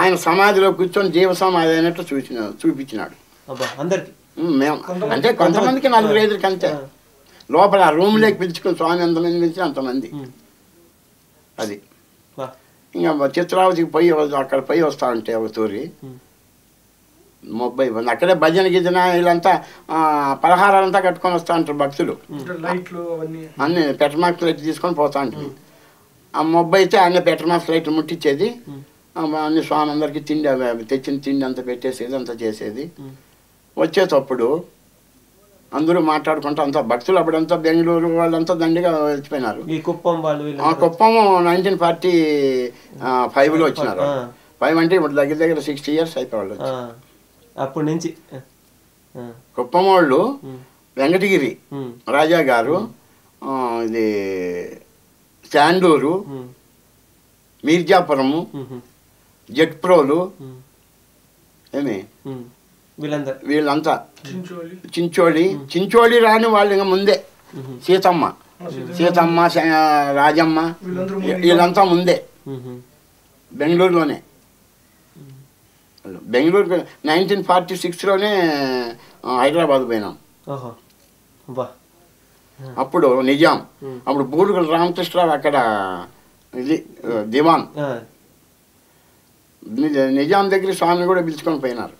ఆయన సమాధిలో కూర్చొని జీవ సమాధి అయినట్టు చూసిన చూపించినాడు అందరికి మేము అంటే కొంతమందికి నలుగురు ఐదుకి అంతే లోపల ఆ రూమ్లోకి పిలుచుకుని స్వామి ఎంతమంది పిలిచి అంతమంది అది ఇంకా చిత్రావతికి పోయి అక్కడ పోయి వస్తూ ఉంటే ఒక తూరి ముప్పై మంది అక్కడే భజన గిజన వీళ్ళంతా పలహారాలంతా కట్టుకొని వస్తూ ఉంటారు భక్తులు అన్ని పెట్రమాక్స్ లైట్ తీసుకొని పోతూ ఉంటారు ఆ ముబ్బ అయితే అన్నీ పెట్రమాక్స్ లైట్ ముట్టించేది అన్ని స్వామి అందరికీ తిండి తెచ్చిన తిండి అంతా పెట్టేసేది అంతా చేసేది వచ్చేటప్పుడు అందరూ మాట్లాడుకుంటూ అంతా భక్తులు అప్పుడంతా బెంగళూరు వాళ్ళంతా దండిగా వచ్చిపోయినారు కుప్పం వాళ్ళు ఆ కుప్పం నైన్టీన్ ఫార్టీ ఫైవ్లో వచ్చినారు ఫైవ్ అంటే ఇప్పుడు దగ్గర దగ్గర సిక్స్టీ ఇయర్స్ అయిపోయాళ్ళు అప్పటి నుంచి కుప్పం వాళ్ళు వెంకటగిరి రాజా గారు ఇది చాండూరు మీర్జాపురము జెట్ ప్రోలు ఏమి వీళ్ళంతా వీళ్ళంతా చించోళి చించోళి రాని వాళ్ళు ఇంకా ముందే సీతమ్మ సీతమ్మ రాజమ్మ వీళ్ళంతా ముందే బెంగళూరులోనే బెంగళూరు నైన్టీన్ ఫార్టీ సిక్స్లోనే హైదరాబాద్ పోయినాం అప్పుడు నిజాం అప్పుడు బూరుగుల రామకృష్ణరావు అక్కడ ఇది దివాన్ నిజాం దగ్గర స్వామిని కూడా పిలుచుకొని పోయినారు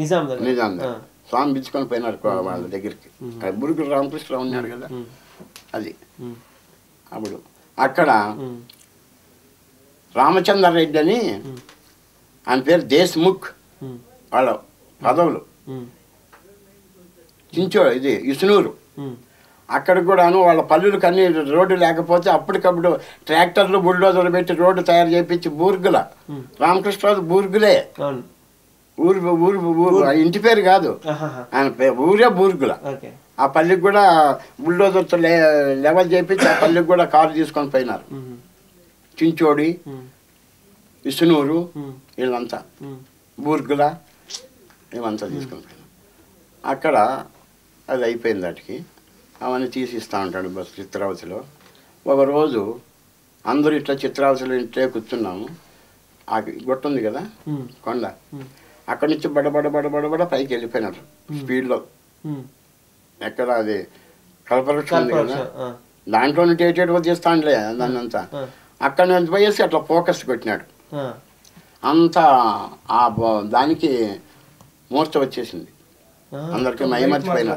నిజాం నిజాం స్వామి పిలుచుకొని పోయినారు వాళ్ళ దగ్గరికి బూరుగుల రామకృష్ణరావు ఉన్నాడు కదా అది అప్పుడు అక్కడ రామచంద్రారెడ్డి అని ఆయన పేరు దేశ్ముఖ్ వాళ్ళ పదవులు చించో ఇది ఇసునూరు అక్కడ కూడాను వాళ్ళ పల్లెలకు అన్ని రోడ్డు లేకపోతే అప్పటికప్పుడు ట్రాక్టర్లు బుల్డోజర్లు పెట్టి రోడ్డు తయారు చేయించి బూర్గుల రామకృష్ణరాజు బూర్గులే ఊరు ఊరు ఊరు ఇంటి పేరు కాదు ఆయన ఊరే బూర్గుల ఆ పల్లెకి కూడా బుల్డోజర్తో లే లెవెల్ చేయించి ఆ పల్లెకి కూడా కారు తీసుకొని పోయినారు చించోడి విష్ణూరు వీళ్ళంతా బూర్గుల ఇవంతా తీసుకొని పోయినారు అక్కడ అది అయిపోయింది వాటికి అవన్నీ తీసిస్తూ ఉంటాడు బస్ చిత్రావతిలో ఒకరోజు అందరూ ఇట్లా చిత్రావతిలో ఇంట్లో కూర్చున్నాము ఆ గొట్ట ఉంది కదా కొండ అక్కడి నుంచి బడబడ బడబడబడ పైకి వెళ్ళిపోయినారు స్పీడ్లో ఎక్కడ అది కల్పవృక్షం ఉంది కదా దాంట్లో నుండి ఏటేటో చేస్తా ఉండలే దాన్ని అంతా అక్కడ నుంచి పోయేసి అట్లా ఫోకస్ పెట్టినాడు అంతా ఆ దానికి మూర్చ వచ్చేసింది అందరికి మయమర్చిపోయిన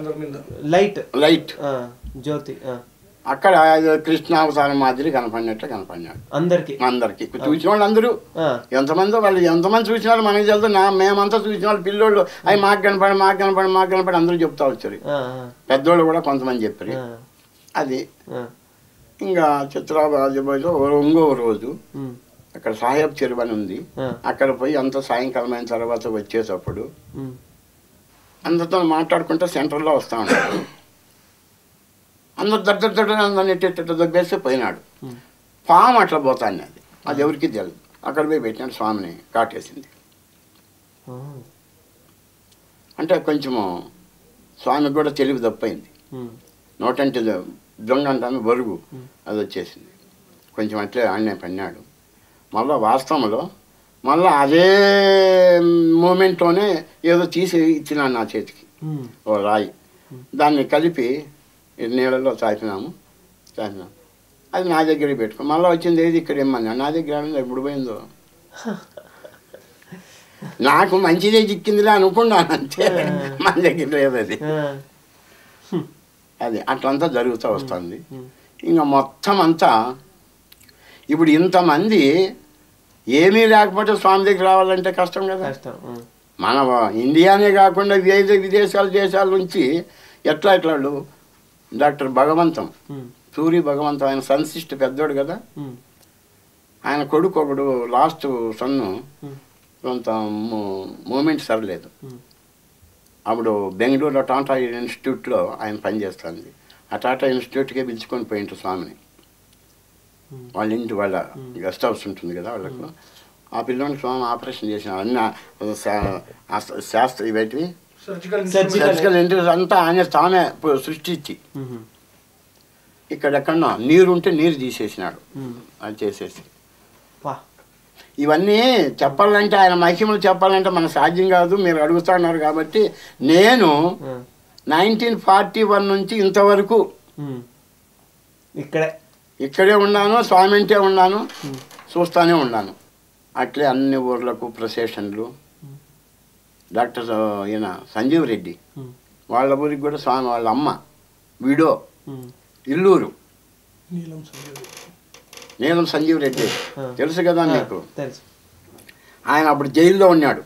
లైట్ లైట్ జ్యోతి అక్కడ కృష్ణావతారం మాదిరి కనపడినట్టు కనపడినాడు అందరికి అందరికి చూసిన వాళ్ళు అందరూ ఎంతమందో వాళ్ళు ఎంతమంది చూసిన వాళ్ళు మనకి తెలుసు నా మేమంతా చూసిన వాళ్ళు పిల్లోళ్ళు అవి మాకు కనపడి మాకు కనపడి మాకు కనపడి అందరూ చెప్తా వచ్చారు పెద్దోళ్ళు కూడా కొంతమంది చెప్పారు అది ఇంకా చిత్రాబాజీలో ఇంకో రోజు అక్కడ సాహెబ్ చెరువని ఉంది అక్కడ పోయి అంత సాయంకాలం అయిన తర్వాత వచ్చేటప్పుడు అందరితో మాట్లాడుకుంటే సెంటర్లో వస్తూ ఉంటారు అందరు దగ్గర దగ్గర అందరినీ ఎట్టేట దగ్గేస్తే పోయినాడు పాము అట్లా పోతాను అది అది ఎవరికి తెలియదు. అక్కడ పోయి పెట్టినాడు స్వామిని కాటేసింది. అంటే కొంచెము స్వామికి కూడా తెలివి తప్పైంది. నోటంటే దొంగ అంటాను బరుగు అది వచ్చేసింది. కొంచెం అట్లే ఆయన పన్నాడు. మళ్ళీ వాస్తవంలో మళ్ళీ అదే మూమెంట్లోనే ఏదో తీసి ఇచ్చినాను నా చేతికి ఓ రాయి. దాన్ని కలిపి నీళ్ళలో తాపినాము తాపినాము అది నా దగ్గర పెట్టుకో. మళ్ళీ వచ్చింది ఏది ఇక్కడ ఇమ్మన్నా నా దగ్గర ఎప్పుడు పోయిందో నాకు మంచిదే చిక్కిందిలే అనుకున్నాను అంతే. మన దగ్గర లేదది అది అట్లంతా జరుగుతూ వస్తుంది. ఇంకా మొత్తం అంతా ఇప్పుడు ఇంతమంది ఏమీ లేకపోతే స్వామి దగ్గర రావాలంటే కష్టం కదా. మన ఇండియానే కాకుండా వివిధ విదేశాల దేశాల నుంచి ఎట్లా ఇట్లాడు డాక్టర్ భగవంతం సూరి భగవంతం ఆయన సంశిష్ట పెద్దోడు కదా. ఆయన కొడుకు ఒకడు లాస్ట్ సన్ను కొంత మూమెంట్ సరలేదు. అప్పుడు బెంగళూరులో టాటా ఇన్స్టిట్యూట్లో ఆయన పనిచేస్తుంది. ఆ టాటా ఇన్స్టిట్యూట్కే పిలుచుకొని పోయింటు స్వామిని. వాళ్ళ ఇంటి వాళ్ళ గెస్ట్ హౌస్ ఉంటుంది కదా వాళ్ళకు. ఆ పిల్లోని స్వామి ఆపరేషన్ చేసిన అన్ని శాస్త్ర ఇవేటివి సర్జికల్ ఇంట్రెస్ట్ అంతా ఆయన తానే సృష్టించి ఇక్కడెక్కడన్నా నీరు ఉంటే నీరు తీసేసినాడు. అది చేసేసి ఇవన్నీ చెప్పాలంటే ఆయన మహిమలు చెప్పాలంటే మన సాధ్యం కాదు. మీరు అడుగుతున్నారు కాబట్టి నేను నైన్టీన్ ఫార్టీ వన్ నుంచి ఇంతవరకు ఇక్కడే ఇక్కడే ఉన్నాను. స్వామి అంటే ఉన్నాను చూస్తూనే ఉన్నాను. అట్లే అన్ని ఊర్లకు ప్రొసెషన్లు. డాక్టర్ ఈయన సంజీవ్ రెడ్డి వాళ్ళ ఊరికి కూడా స్వామి వాళ్ళ అమ్మ వీడో ఇల్లూరు నీలం సంజీవ్ రెడ్డి తెలుసు కదా మీకు. ఆయన అప్పుడు జైల్లో ఉన్నాడు.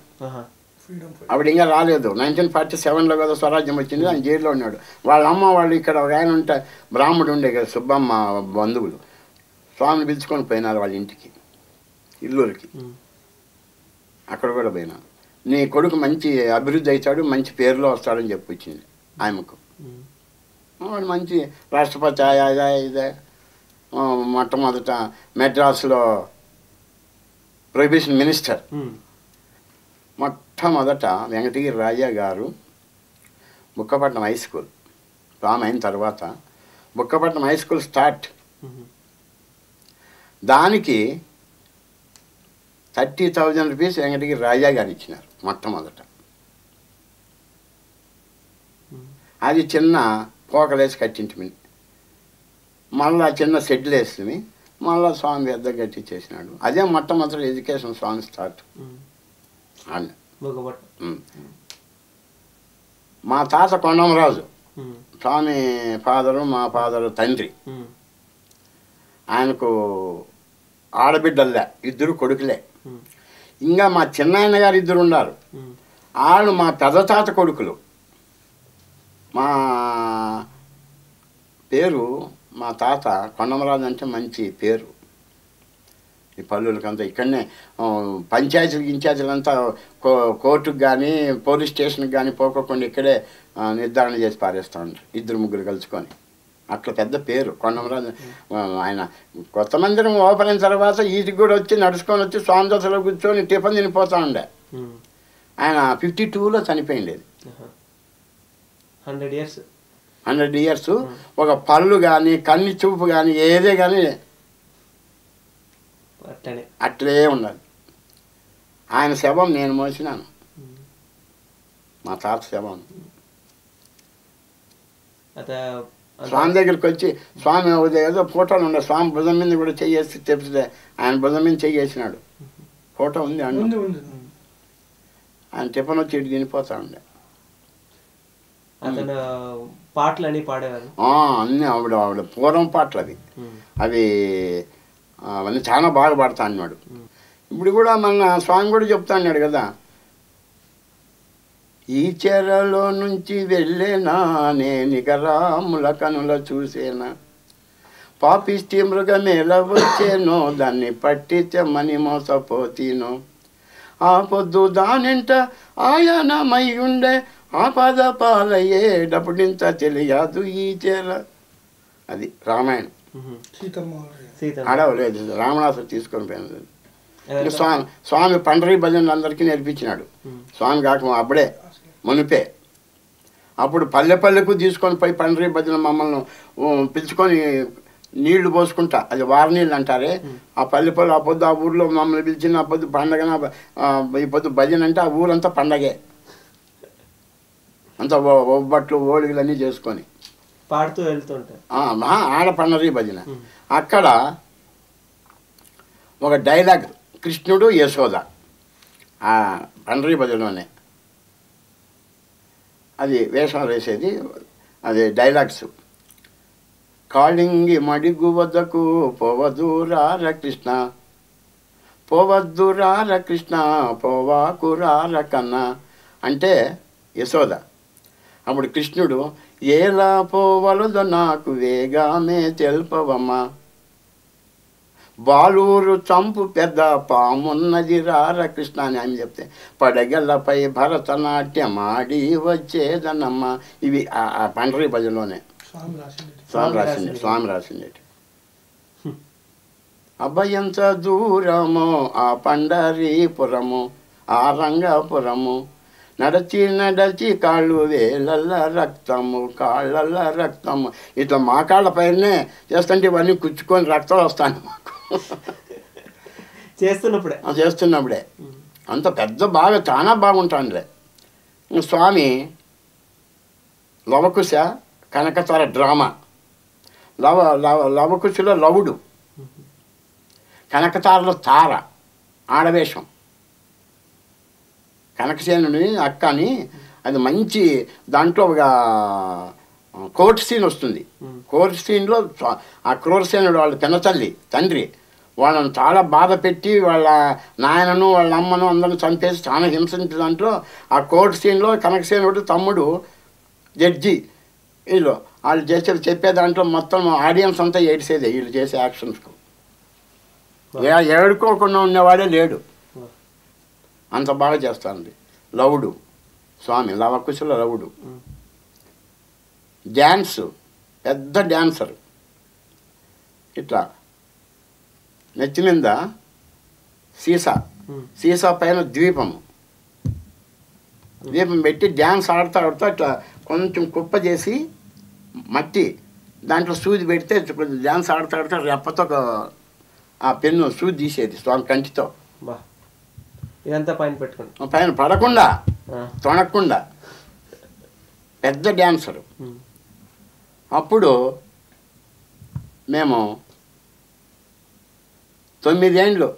అప్పుడు ఇంకా రాలేదు. నైన్టీన్ ఫార్టీ సెవెన్లో కదా స్వరాజ్యం వచ్చింది. ఆయన జైల్లో ఉన్నాడు. వాళ్ళ అమ్మ వాళ్ళు ఇక్కడ ఒక ఆయన ఉంటే బ్రాహ్మడు ఉండే కదా సుబ్బమ్మ బంధువులు స్వామిని పిలుచుకొని పోయినారు వాళ్ళ ఇంటికి ఇల్లూరికి. అక్కడ కూడా పోయినాను. నీ కొడుకు మంచి అభివృద్ధి అవుతాడు మంచి పేరులో వస్తాడని చెప్పి వచ్చింది ఆయనకు. వాడు మంచి రాష్ట్రపతి ఆయా ఇదే మొట్టమొదట మెడ్రాస్లో ప్రొహిబిషన్ మినిస్టర్ మొట్టమొదట వెంకటగిరి రాజా గారు బుక్కపట్నం హై స్కూల్ రామ్ అయిన తర్వాత బుక్కపట్నం హై స్కూల్ స్టార్ట్ దానికి థర్టీ థౌజండ్ రూపీస్ వెంకటగిరి రాజా గారు ఇచ్చినారు మొట్టమొదట. అది చిన్న పోకలేసి కట్టింటిమి. మళ్ళా చిన్న సెటిల్ వేస్తుంది. మళ్ళీ స్వామి పెద్ద గట్టి చేసినాడు. అదే మొట్టమొదటి ఎడ్యుకేషన్ స్వామి స్టార్ట్. మా తాత కొండమరాజు స్వామి ఫాదరు మా ఫాదరు తండ్రి. ఆయనకు ఆడబిడ్డలే ఇద్దరు కొడుకులే. ఇంకా మా చిన్నాయన గారు ఇద్దరు ఉన్నారు. వాళ్ళు మా పెద్ద తాత కొడుకులు. మా పేరు మా తాత కొండమరాజు అంటే మంచి పేరు ఈ పల్లెలకంతా. ఇక్కడనే పంచాయతీలు ఇన్ఛార్జీలంతా కోర్టుకు కానీ పోలీస్ స్టేషన్కి కానీ పోకోకుండా ఇక్కడే నిర్ధారణ చేసి పారేస్తూ ఉంటారు ఇద్దరు ముగ్గురు కలుసుకొని. అట్లా పెద్ద పేరు కొండమరాజు. ఆయన కొత్త మందిరం ఓపెన్ అయిన తర్వాత వీటికి కూడా వచ్చి నడుచుకొని వచ్చి స్వామి దశలో కూర్చొని టిఫిన్ తినిపోతూ ఉండే. ఆయన ఫిఫ్టీ టూలో చనిపోయిండేది. హండ్రెడ్ ఇయర్స్ హండ్రెడ్ ఇయర్స్ ఒక పళ్ళు కానీ కన్ని చూపు కానీ ఏదే కానీ అట్లే ఉండాలి. ఆయన శవం నేను మోసినాను మా తాత శవం. స్వామి దగ్గరికి వచ్చి స్వామి ఏదో ఫోటోలు ఉండే స్వామి భుజం మీద కూడా చేసి తెలిసిదే ఆయన భుజం మీద చేసినాడు ఫోటో ఉంది అండి. ఆయన టిఫన్ వచ్చి ఇటు తినిపోతా ఉండే. పాటలు అని పాడేవారు అన్నీ ఆవిడ ఆవిడ పూర్వం పాటలు అవి అవి అవన్నీ చాలా బాగా పాడుతా అన్నాడు. ఇప్పుడు కూడా మన స్వామి కూడా చెప్తా అన్నాడు కదా ఈ చెరలో నుంచి వెళ్ళేనా నే నిగరాముల కనుల చూసేనా పాపిష్టి మృగమేలా వచ్చేనో దాన్ని పట్టితే మని మోసపోతీనో ఆ పొద్దు దానింట ఆయానమై ఉండే ఆ పాద పాలయ్యేటప్పుడింత తెలియదు ఈ చేర అది రామాయణం సీతమ్మ అడవులే రామణాసు తీసుకొని పోయినది. ఇంకా స్వామి స్వామి పండరీ భజనలు అందరికీ నేర్పించినాడు. స్వామి కాక అప్పుడే మునిపే అప్పుడు పల్లె పల్లెకు తీసుకొని పోయి పండరీ భజన మమ్మల్ని పిలుచుకొని నీళ్లు పోసుకుంటా, అది వారి నీళ్ళు అంటారే. ఆ పల్లె పల్లె ఆ పొద్దు ఆ ఊర్లో మమ్మల్ని పిలిచిన ఆ పొద్దు పండగన ఈ పొద్దు భజన అంటే ఆ ఊరంతా పండగే, అంత ఒబ్బట్లు ఓడిగులన్నీ చేసుకొని పాడుతూ వెళ్తుంటారు. ఆడ పండరీ భజన. అక్కడ ఒక డైలాగ్ కృష్ణుడు యశోద ఆ పండరీ భజనలోనే అది వేషాలు వేసేది, అది డైలాగ్స్. కాళింగి మడిగు వద్దకు పోవదురార కృష్ణ, పోవద్దురార కృష్ణ, పోవాకురార కన్న అంటే యశోద. అప్పుడు కృష్ణుడు ఎలా పోవలదో నాకు వేగామే తెలుపవమ్మా, బాలూరు చంపు పెద్ద పామున్నది రార కృష్ణ అని ఆమె చెప్తే పడగలపై భరతనాట్యం ఆడి వచ్చేదనమ్మ. ఇవి ఆ పండరీ భజనలోనే స్వామి రాసింది స్వామి రాసింది అభయంత దూరము ఆ పండరీపురము ఆ రంగపురము, నడచి నడచి కాళ్ళు వేలల్ల రక్తము కాళ్ళల్ల రక్తము. ఇట్లా మా కాళ్ళ పైనే చేస్తుంటే ఇవన్నీ కుచ్చుకొని రక్తం వస్తాను మాకు చేస్తున్నప్పుడే చేస్తున్నప్పుడే అంత పెద్ద బాగా చాలా బాగుంటానులే. స్వామి లవకుశ కనకతార డ్రామా, లవ లవ లవకుశలో లవుడు, కనకతారలో తార ఆడవేషం, కనకసేనుని అక్క అని అది మంచి దాంట్లో ఒక కోర్ట్ సీన్ వస్తుంది. కోర్ట్ సీన్లో ఆ క్రూరసేనుడు వాళ్ళ పినతల్లి తండ్రి వాళ్ళని చాలా బాధ పెట్టి వాళ్ళ నాయనను వాళ్ళ అమ్మను అందరిని చంపేసి చాలా హింసించే దాంట్లో ఆ కోర్ట్ సీన్లో కనకసేనుడు తమ్ముడు జడ్జి వీళ్ళు వాళ్ళు చేసేది చెప్పే దాంట్లో మొత్తం ఆడియన్స్ అంతా ఏడిసేదే వీళ్ళు చేసే యాక్షన్స్కు, ఏడుకోకుండా ఉండేవాడే లేడు, అంత బాగా చేస్తానండి. లవుడు స్వామి లవకుశల లవుడు. డ్యాన్స్ పెద్ద డ్యాన్సరు, ఇట్లా నెత్తి మీద సీసా, సీసా పైన ద్వీపము, ద్వీపం పెట్టి డ్యాన్స్ ఆడుతూ ఆడుతూ ఇట్లా కొంచెం కుప్ప చేసి మట్టి దాంట్లో సూది పెడితే కొంచెం డ్యాన్స్ ఆడుతూ ఆడుతూ రెప్పతో ఆ పెన్ను సూది తీసేది స్వామి కంటితో, ఇదంతా పైన పెట్టుకుంటా పైన పడకుండా తొనకుండా పెద్ద డ్యాన్సరు. అప్పుడు మేము తొమ్మిదేండ్లు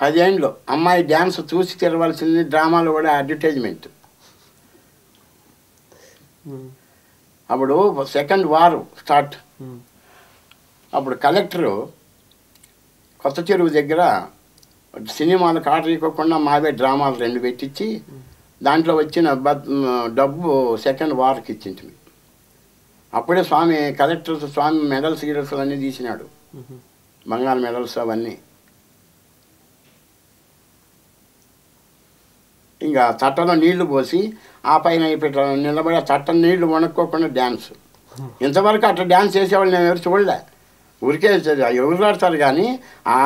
పదేండ్లు అమ్మాయి డ్యాన్స్ చూసి తెరవలసింది, డ్రామాలో కూడా అడ్వర్టైజ్మెంట్. అప్పుడు సెకండ్ వార్ స్టార్ట్. అప్పుడు కలెక్టరు కొత్త చెరువు దగ్గర సినిమాలు ఆర్డర్ ఇవ్వకుండా మావే డ్రామాలు రెండు పెట్టించి దాంట్లో వచ్చిన డబ్బు సెకండ్ వార్కి ఇచ్చింది. అప్పుడే స్వామి కలెక్టర్స్ స్వామి మెడల్స్ గిడల్స్ అన్నీ తీసినాడు, బంగారు మెడల్స్ అవన్నీ. ఇంకా తట్టలో నీళ్లు పోసి ఆ పైన పెట్ట నిలబడి ఆ తట్టని నీళ్లు వణుక్కోకుండా డ్యాన్స్. ఇంతవరకు అట్లా డ్యాన్స్ చేసేవాళ్ళు నేను ఎవరు చూడలే, ఊరికే ఎవరు ఆడతారు కానీ ఆ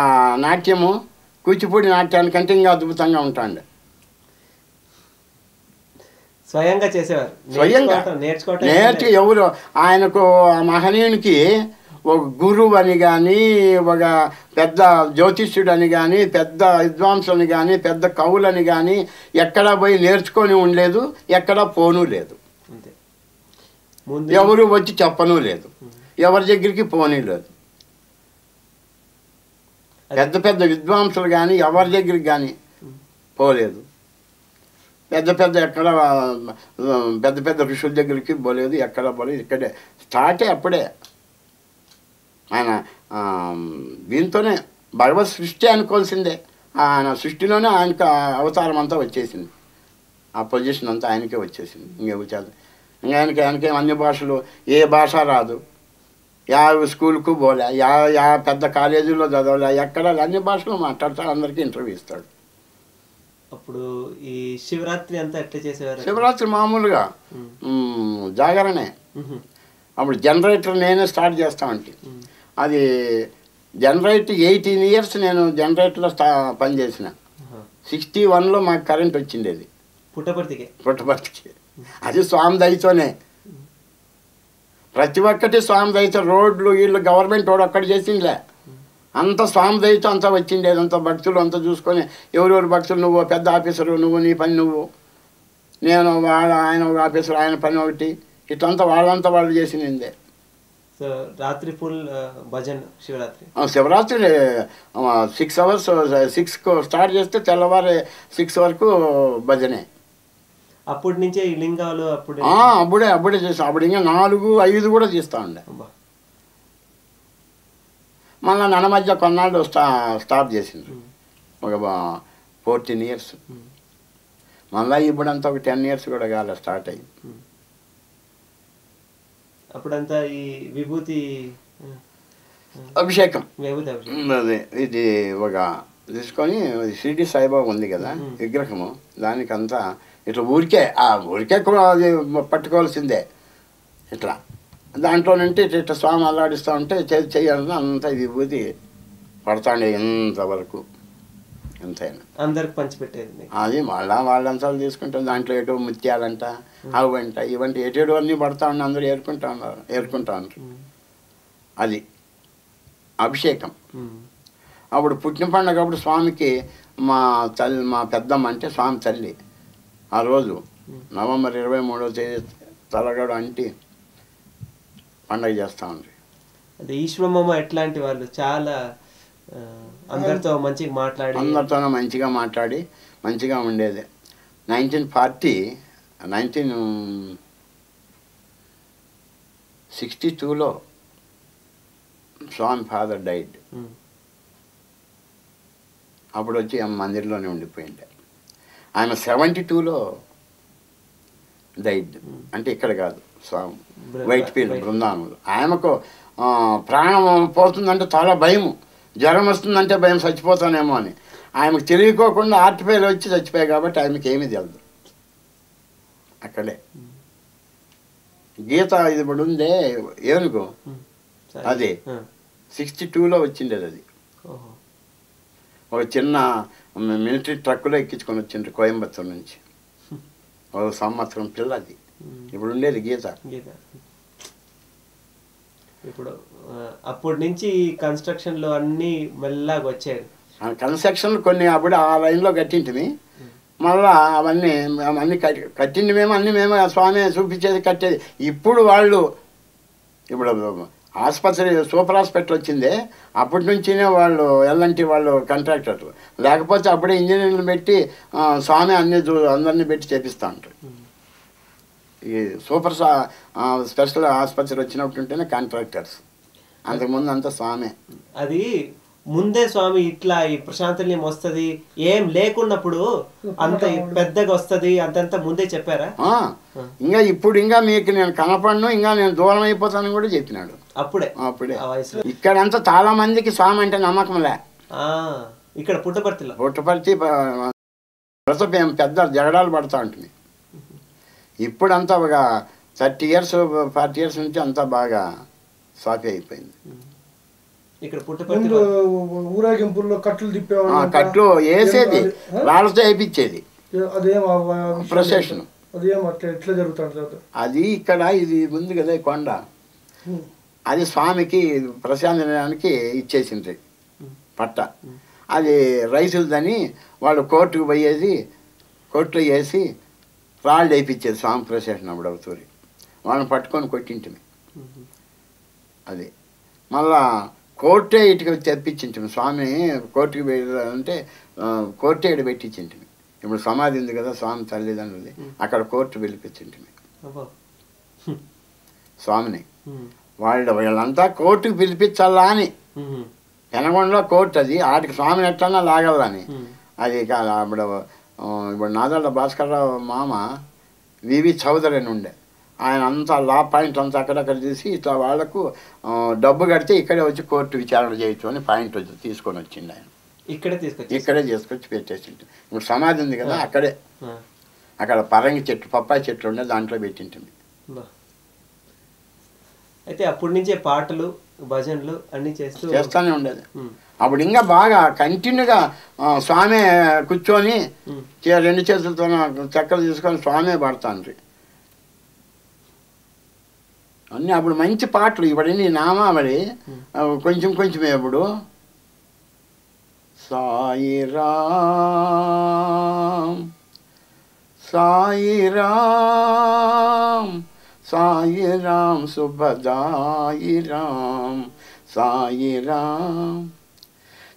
నాట్యము కూచిపూడి నాట్యానికంటే ఇంకా అద్భుతంగా ఉంటాండి. స్వయంగా చేసేవారు, స్వయంగా నేర్చుకో. ఎవరు ఆయనకు ఆ మహనీయునికి ఒక గురువు అని కానీ ఒక పెద్ద జ్యోతిష్యుడు అని కానీ పెద్ద విద్వాంసుని కానీ పెద్ద కవులని కానీ ఎక్కడా పోయి నేర్చుకొని ఉండలేదు, ఎక్కడా పోను లేదు, ఎవరు వచ్చి చెప్పను లేదు, ఎవరి దగ్గరికి పోనీ లేదు. పెద్ద పెద్ద విద్వాంసులు కానీ ఎవరి దగ్గరికి కానీ పోలేదు, పెద్ద పెద్ద ఎక్కడ పెద్ద పెద్ద ఋషుల దగ్గరికి పోలేదు, ఎక్కడ పోలేదు. ఇక్కడే స్టార్టే అప్పుడే ఆయన దీంతోనే భగవత్ సృష్టి అనుకోవాల్సిందే, ఆయన సృష్టిలోనే ఆయనకు అవతారం అంతా వచ్చేసింది, ఆ పొజిషన్ అంతా ఆయనకే వచ్చేసింది. ఇంకేవి చేత ఇంకా ఆయనకి ఆయనకేం అన్ని భాషలు ఏ భాష రాదు, యా స్కూల్కు పోలే, యా యా పెద్ద కాలేజీలో చదవలే, ఎక్కడ అన్ని భాషలో మాట్లాడతాడు, అందరికీ ఇంటర్వ్యూ ఇస్తాడు. అప్పుడు ఈ శివరాత్రి అంతా ఎట్లా చేసేవారు? శివరాత్రి మామూలుగా జాగరణే. అప్పుడు జనరేటర్ నేనే స్టార్ట్ చేస్తా అంటే అది జనరేటర్ eighteen ఇయర్స్ నేను జనరేటర్ లో పని చేసిన sixty-one లో నాకు కరెంట్ వచ్చింది అది పుట్టపర్తికి పుట్టపర్తికి అది స్వామి దయతోనే ప్రతి ఒక్కటి స్వామి దయతో రోడ్లు ఇళ్ళు గవర్నమెంట్ రోడ్ అక్కడ చేసిందిలే అంత స్వామి దయతో అంత వచ్చింది అంత భక్తులు అంత చూసుకొని ఎవరెవరు భక్తులు నువ్వు పెద్ద ఆఫీసరు నువ్వు నీ పని నువ్వు నేను వాళ్ళ ఆయన ఒక ఆఫీసర్ ఆయన పని ఒకటి ఇట్లంతా వాళ్ళంతా వాళ్ళు చేసినిందే రాత్రి full bhajan Shivaratri Shivaratri six hours సిక్స్కు స్టార్ట్ చేస్తే తెల్లవారి సిక్స్ వరకు భజనే అప్పటి నుంచే ఈ లింగాలు అప్పుడే అప్పుడే అప్పుడే చేస్తాం అప్పుడు ఇంకా నాలుగు ఐదు కూడా తీస్తా ఉండే మళ్ళీ నన్న మధ్య కొన్నాళ్ళు స్టా స్టాప్ చేసిండ్రు ఒక ఫోర్టీన్ ఇయర్స్ మళ్ళీ ఇప్పుడంతా ఒక టెన్ ఇయర్స్ కూడా కాలే స్టార్ట్ అయ్యి అప్పుడంతా ఈ విభూతి అభిషేకం అదే ఇది ఒక తీసుకొని షిరిడి సాయిబాబా ఉంది కదా విగ్రహము దానికంతా ఇట్లా ఊరికే ఆ ఊరికే పట్టుకోవాల్సిందే ఇట్లా దాంట్లోనంటే ఇట్లా ఇట్లా స్వామి అల్లాడిస్తూ ఉంటే చేయాలని అంత విభూతి పడతాండే ఇంతవరకు అంతేనా అందరికి పంచిపెట్టేది అది వాళ్ళ వాళ్ళంతాలు తీసుకుంటాం దాంట్లో ఏటో ముత్యాలంట అవంట ఇవంటి ఏటేడు అన్నీ పడతా ఉండి అందరూ ఏరుకుంటా ఉన్నారు ఏరుకుంటా ఉంటారు అది అభిషేకం అప్పుడు పుట్టిన పండుగ అప్పుడు స్వామికి మా తల్లి మా పెద్దమ్మ అంటే స్వామి తల్లి ఆ రోజు నవంబర్ ఇరవై మూడవ తేదీ తలగడ అంటే పండగ చేస్తూ ఉంటారు అంటే ఈశ్వరమ్మ ఎట్లాంటి వాళ్ళు చాలా అందరితో మంచిగా మాట్లాడి అందరితోనూ మంచిగా మాట్లాడి మంచిగా ఉండేది నైన్టీన్ ఫార్టీ నైన్టీన్ సిక్స్టీ టూలో స్వామి ఫాదర్ డైడ్ అప్పుడు వచ్చి ఆమె మందిర్లోనే ఉండిపోయింది ఆయన సెవెంటీ టూలో డైడ్ అంటే ఇక్కడ కాదు స్వామి వైట్ పీల్ బృందావనంలో ఆయనకు ప్రాణం పోతుందంటే చాలా భయము జ్వరం వస్తుందంటే భయం చచ్చిపోతానేమో అని ఆయనకు తెలియకోకుండా ఆర్టిఫైల్ వచ్చి చచ్చిపోయాయి కాబట్టి ఆయనకి ఏమీ తెలియదు అక్కడే గీత ఇది ఇప్పుడు ఉందే ఏనుగు అది సిక్స్టీ టూలో వచ్చింది అది ఒక చిన్న మిలిటరీ ట్రక్కులో ఎక్కించుకొని వచ్చిండ్రు కోయంబత్తూరు నుంచి ఒక సంవత్సరం పిల్ల అది ఇప్పుడు ఉండేది గీత ఇప్పుడు అప్పటి నుంచి కన్స్ట్రక్షన్లో అన్నీ మెల్లగా వచ్చాయి కన్స్ట్రక్షన్ కొన్ని అప్పుడు ఆ లైన్లో కట్టింటివి మళ్ళా అవన్నీ అన్నీ కట్టి కట్టిండి మేము అన్నీ మేము స్వామి చూపించేది కట్టేది ఇప్పుడు వాళ్ళు ఇప్పుడు ఆసుపత్రి సూపర్ హాస్పిటల్ వచ్చిందే అప్పటి నుంచినే వాళ్ళు ఎల్లంటి వాళ్ళు కాంట్రాక్టర్లు లేకపోతే అప్పుడే ఇంజనీర్లు పెట్టి స్వామి అన్ని అందరినీ పెట్టి చేపిస్తూ ఉంటారు ఈ సూపర్ స్పెషల్ ఆసుపత్రి వచ్చినప్పుడు ఉంటేనే కాంట్రాక్టర్స్ అంతకుముందు అంతా స్వామి అది ముందే స్వామి ఇట్లా ఈ ప్రశాంతనీయం వస్తుంది ఏం లేకున్నప్పుడు అంత పెద్దగా వస్తుంది అంతంత ముందే చెప్పారా ఇంకా ఇప్పుడు ఇంకా మీకు నేను కనపడను ఇంకా నేను దూరం అయిపోతాను కూడా చెప్పినాడు అప్పుడే అప్పుడే ఇక్కడంతా చాలా మందికి స్వామి అంటే నమ్మకం లే ఇక్కడ పుట్టపర్తిలో పుట్టపర్తి పెద్ద జగడాలు పడతా ఉంటుంది ఇప్పుడంతా ఒక థర్టీ ఇయర్స్ ఫార్టీ ఇయర్స్ నుంచి అంతా బాగా సాఫీ అయిపోయింది ఇక్కడ పుట్టపర్తి ఊరేగింపుల్లో కట్లు తిప్పేవాళ్ళు కట్లు వేసేది వాళ్ళతో వేయించేది ప్రొసెషన్ అది ఇక్కడ ఇది ఉంది కదా కొండ అది స్వామికి ప్రశాంతానికి ఇచ్చేసింది పట్ట అది రైతులదని వాళ్ళు కోర్టుకు పోయేది కోర్టులో వేసి రాళ్ళు వేయించేది స్వామి ప్రొసెషన్ అప్పుడు అవుతుంది వాళ్ళని పట్టుకొని కొట్టింటిమి అది మళ్ళా కోర్టే ఇటుక తెప్పించింటాము స్వామి కోర్టుకి అంటే కోర్టే ఇటు పెట్టించింటాము ఇప్పుడు సమాధి ఉంది కదా స్వామి తల్లిదండ్రులది అక్కడ కోర్టు పిలిపించింటాము స్వామిని వాళ్ళ వీళ్ళంతా కోర్టుకు పిలిపించాలా అని పెనగొండలో కోర్టు అది వాటికి స్వామిని ఎట్లన్నా లాగలని అది కాదు అప్పుడు ఇప్పుడు నాదళ్ళ భాస్కర్రావు మామ వివి చౌదరి అని ఉండే ఆయన అంతా లా పాయింట్ అంతా అక్కడక్కడ తీసి ఇట్లా వాళ్లకు డబ్బు కడితే ఇక్కడే వచ్చి కోర్టు విచారణ చేయొచ్చు అని పాయింట్ వచ్చి తీసుకొని వచ్చింది ఆయన ఇక్కడే తీసుకొచ్చి ఇక్కడే తీసుకొచ్చి పెట్టేసింటు ఇప్పుడు సమాధి ఉంది కదా అక్కడే అక్కడ పరంగి చెట్టు పప్పాయి చెట్లు ఉండే దాంట్లో పెట్టింటుంది అయితే అప్పటి నుంచే పాటలు భజనలు అన్ని చేస్తూ చేస్తానే ఉండేది. అప్పుడు ఇంకా బాగా కంటిన్యూగా స్వామి కూర్చొని రెండు చేతులతో చక్కలు తీసుకొని స్వామి పాడతాను అన్నీ. అప్పుడు మంచి పాటలు ఇవన్నీ నామావళి కొంచెం కొంచెమే. అప్పుడు సాయి రామ్ సాయి రామ్ సాయి రామ్ శుభదాయి రామ్ సాయి రామ్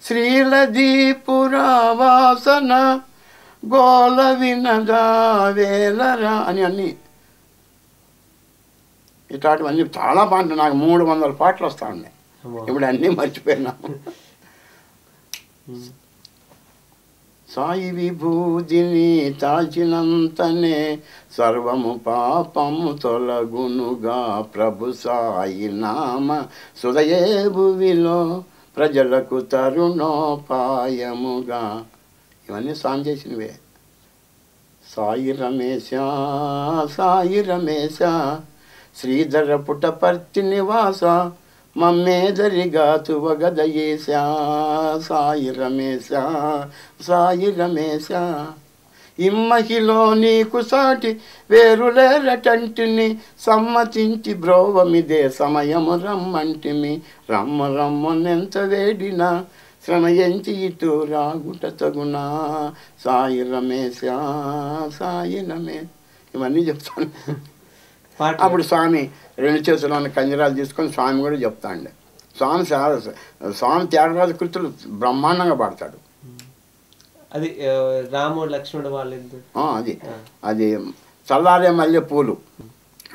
శ్రీలదీపురవాసన గోల వినదా వేలరా అని అన్నీ ఇట్లాంటివన్నీ చాలా పాటలు. నాకు మూడు వందల పాటలు వస్తూ ఉన్నాయి. ఇప్పుడు అన్నీ మర్చిపోయినా. సాయి విభూతిని తాచినంతనే సర్వము పాపము తొలగునుగా ప్రభు సాయి నామ సుదయే భువిలో ప్రజలకు తరుణోపాయముగా. ఇవన్నీ సాయం చేసినవే. సాయి రమేశ సాయి రమేశ శ్రీధర పుట్టపర్తి నివాస మమ్మేదరిగా తువగదయేశ సాయి రమేశ సాయి రమేశ ఇమ్మహిలో నీకు సాటి వేరులేరటంటిని సమ్మతించి బ్రోవమిదే సమయము రమ్మంటిమి రమ్మ రమ్మనెంత వేడినా శ్రమయంచి ఇటు రాగుట తగునా సాయి రమేశ సాయి రమేశ. ఇవన్నీ చెప్తాను. అప్పుడు స్వామి రెండు చేతుల్లో ఉన్న కంజరాలు తీసుకొని స్వామి కూడా చెప్తా అండి. స్వామి స్వామి త్యాగరాజ కృతులు బ్రహ్మాండంగా పాడతాడు. అది రాముడు లక్ష్మణుడు వాళ్ళిద్దరూ అది అది చల్లారే మల్లె పూలు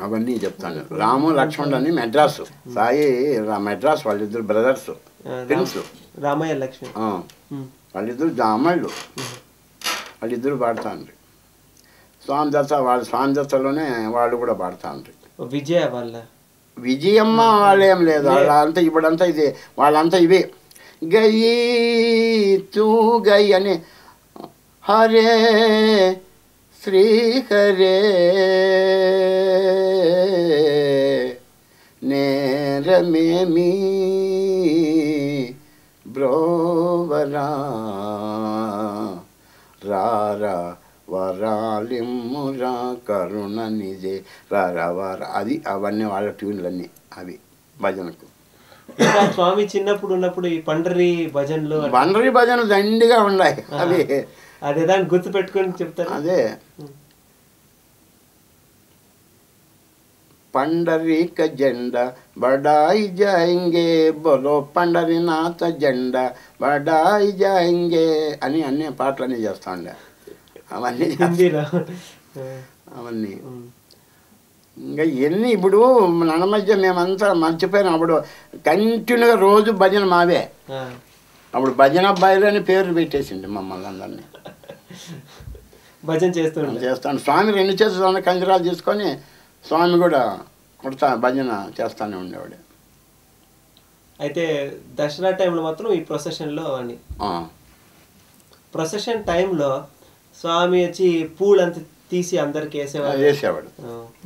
అవన్నీ చెప్తాను. రాము లక్ష్మణుడు అని మెడ్రాసు సాయి మెడ్రాస్ వాళ్ళిద్దరు బ్రదర్స్ ఫ్రెండ్స్ రామయ్య లక్ష్మణ్ వాళ్ళిద్దరు అమ్మాయిలు వాళ్ళిద్దరు పాడుతా అండి. స్వామి దత్త వాళ్ళు స్వామి దత్తలోనే వాళ్ళు కూడా పాడుతూ ఉంటారు. విజయ వాళ్ళ విజయమ్మ వాళ్ళేం లేదు. వాళ్ళంతా ఇప్పుడంతా ఇది వాళ్ళంతా ఇవే గయి తూ గయి అని హరే శ్రీ హరే నేరమేమి బ్రోవరా రారా వరాలిమ్మురా కరుణ నిజే రవర అది అవన్నీ వాళ్ళ ట్యూన్లన్నీ అవి భజనకు. స్వామి చిన్నప్పుడు ఉన్నప్పుడు ఈ పండరి భజనలు పండరి భజనలు దండిగా ఉన్నాయి. అవి అదే దాన్ని గుర్తు పెట్టుకొని చెప్తాను. అదే పండరీక జెండా బడాయి జాయింగే బలో పండరినాథ జెండా బడాయి జాయింగే అని అన్ని పాటలన్నీ చేస్తా ఉండే. అవన్నీ అవన్నీ ఇంకా ఎన్ని ఇప్పుడు నన్న మధ్య మేమంతా మర్చిపోయినాం. అప్పుడు కంటిన్యూగా రోజు భజన మావే. అప్పుడు భజన అబ్బాయిలు అని పేర్లు పెట్టేసిండు మమ్మల్ని అందరినీ. భజన చేస్తాను చేస్తాను స్వామి రెండు చేస్తాను కంజరాలు తీసుకొని స్వామి కూడా కొడతా భజన చేస్తానే ఉండేవాడు. అయితే దసరా టైంలో మాత్రం ఈ ప్రొసెషన్లో అని ప్రొసెషన్ టైంలో స్వామి వచ్చి పూలు అంత తీసి అందరికి వేసేవాడు వేసేవాడు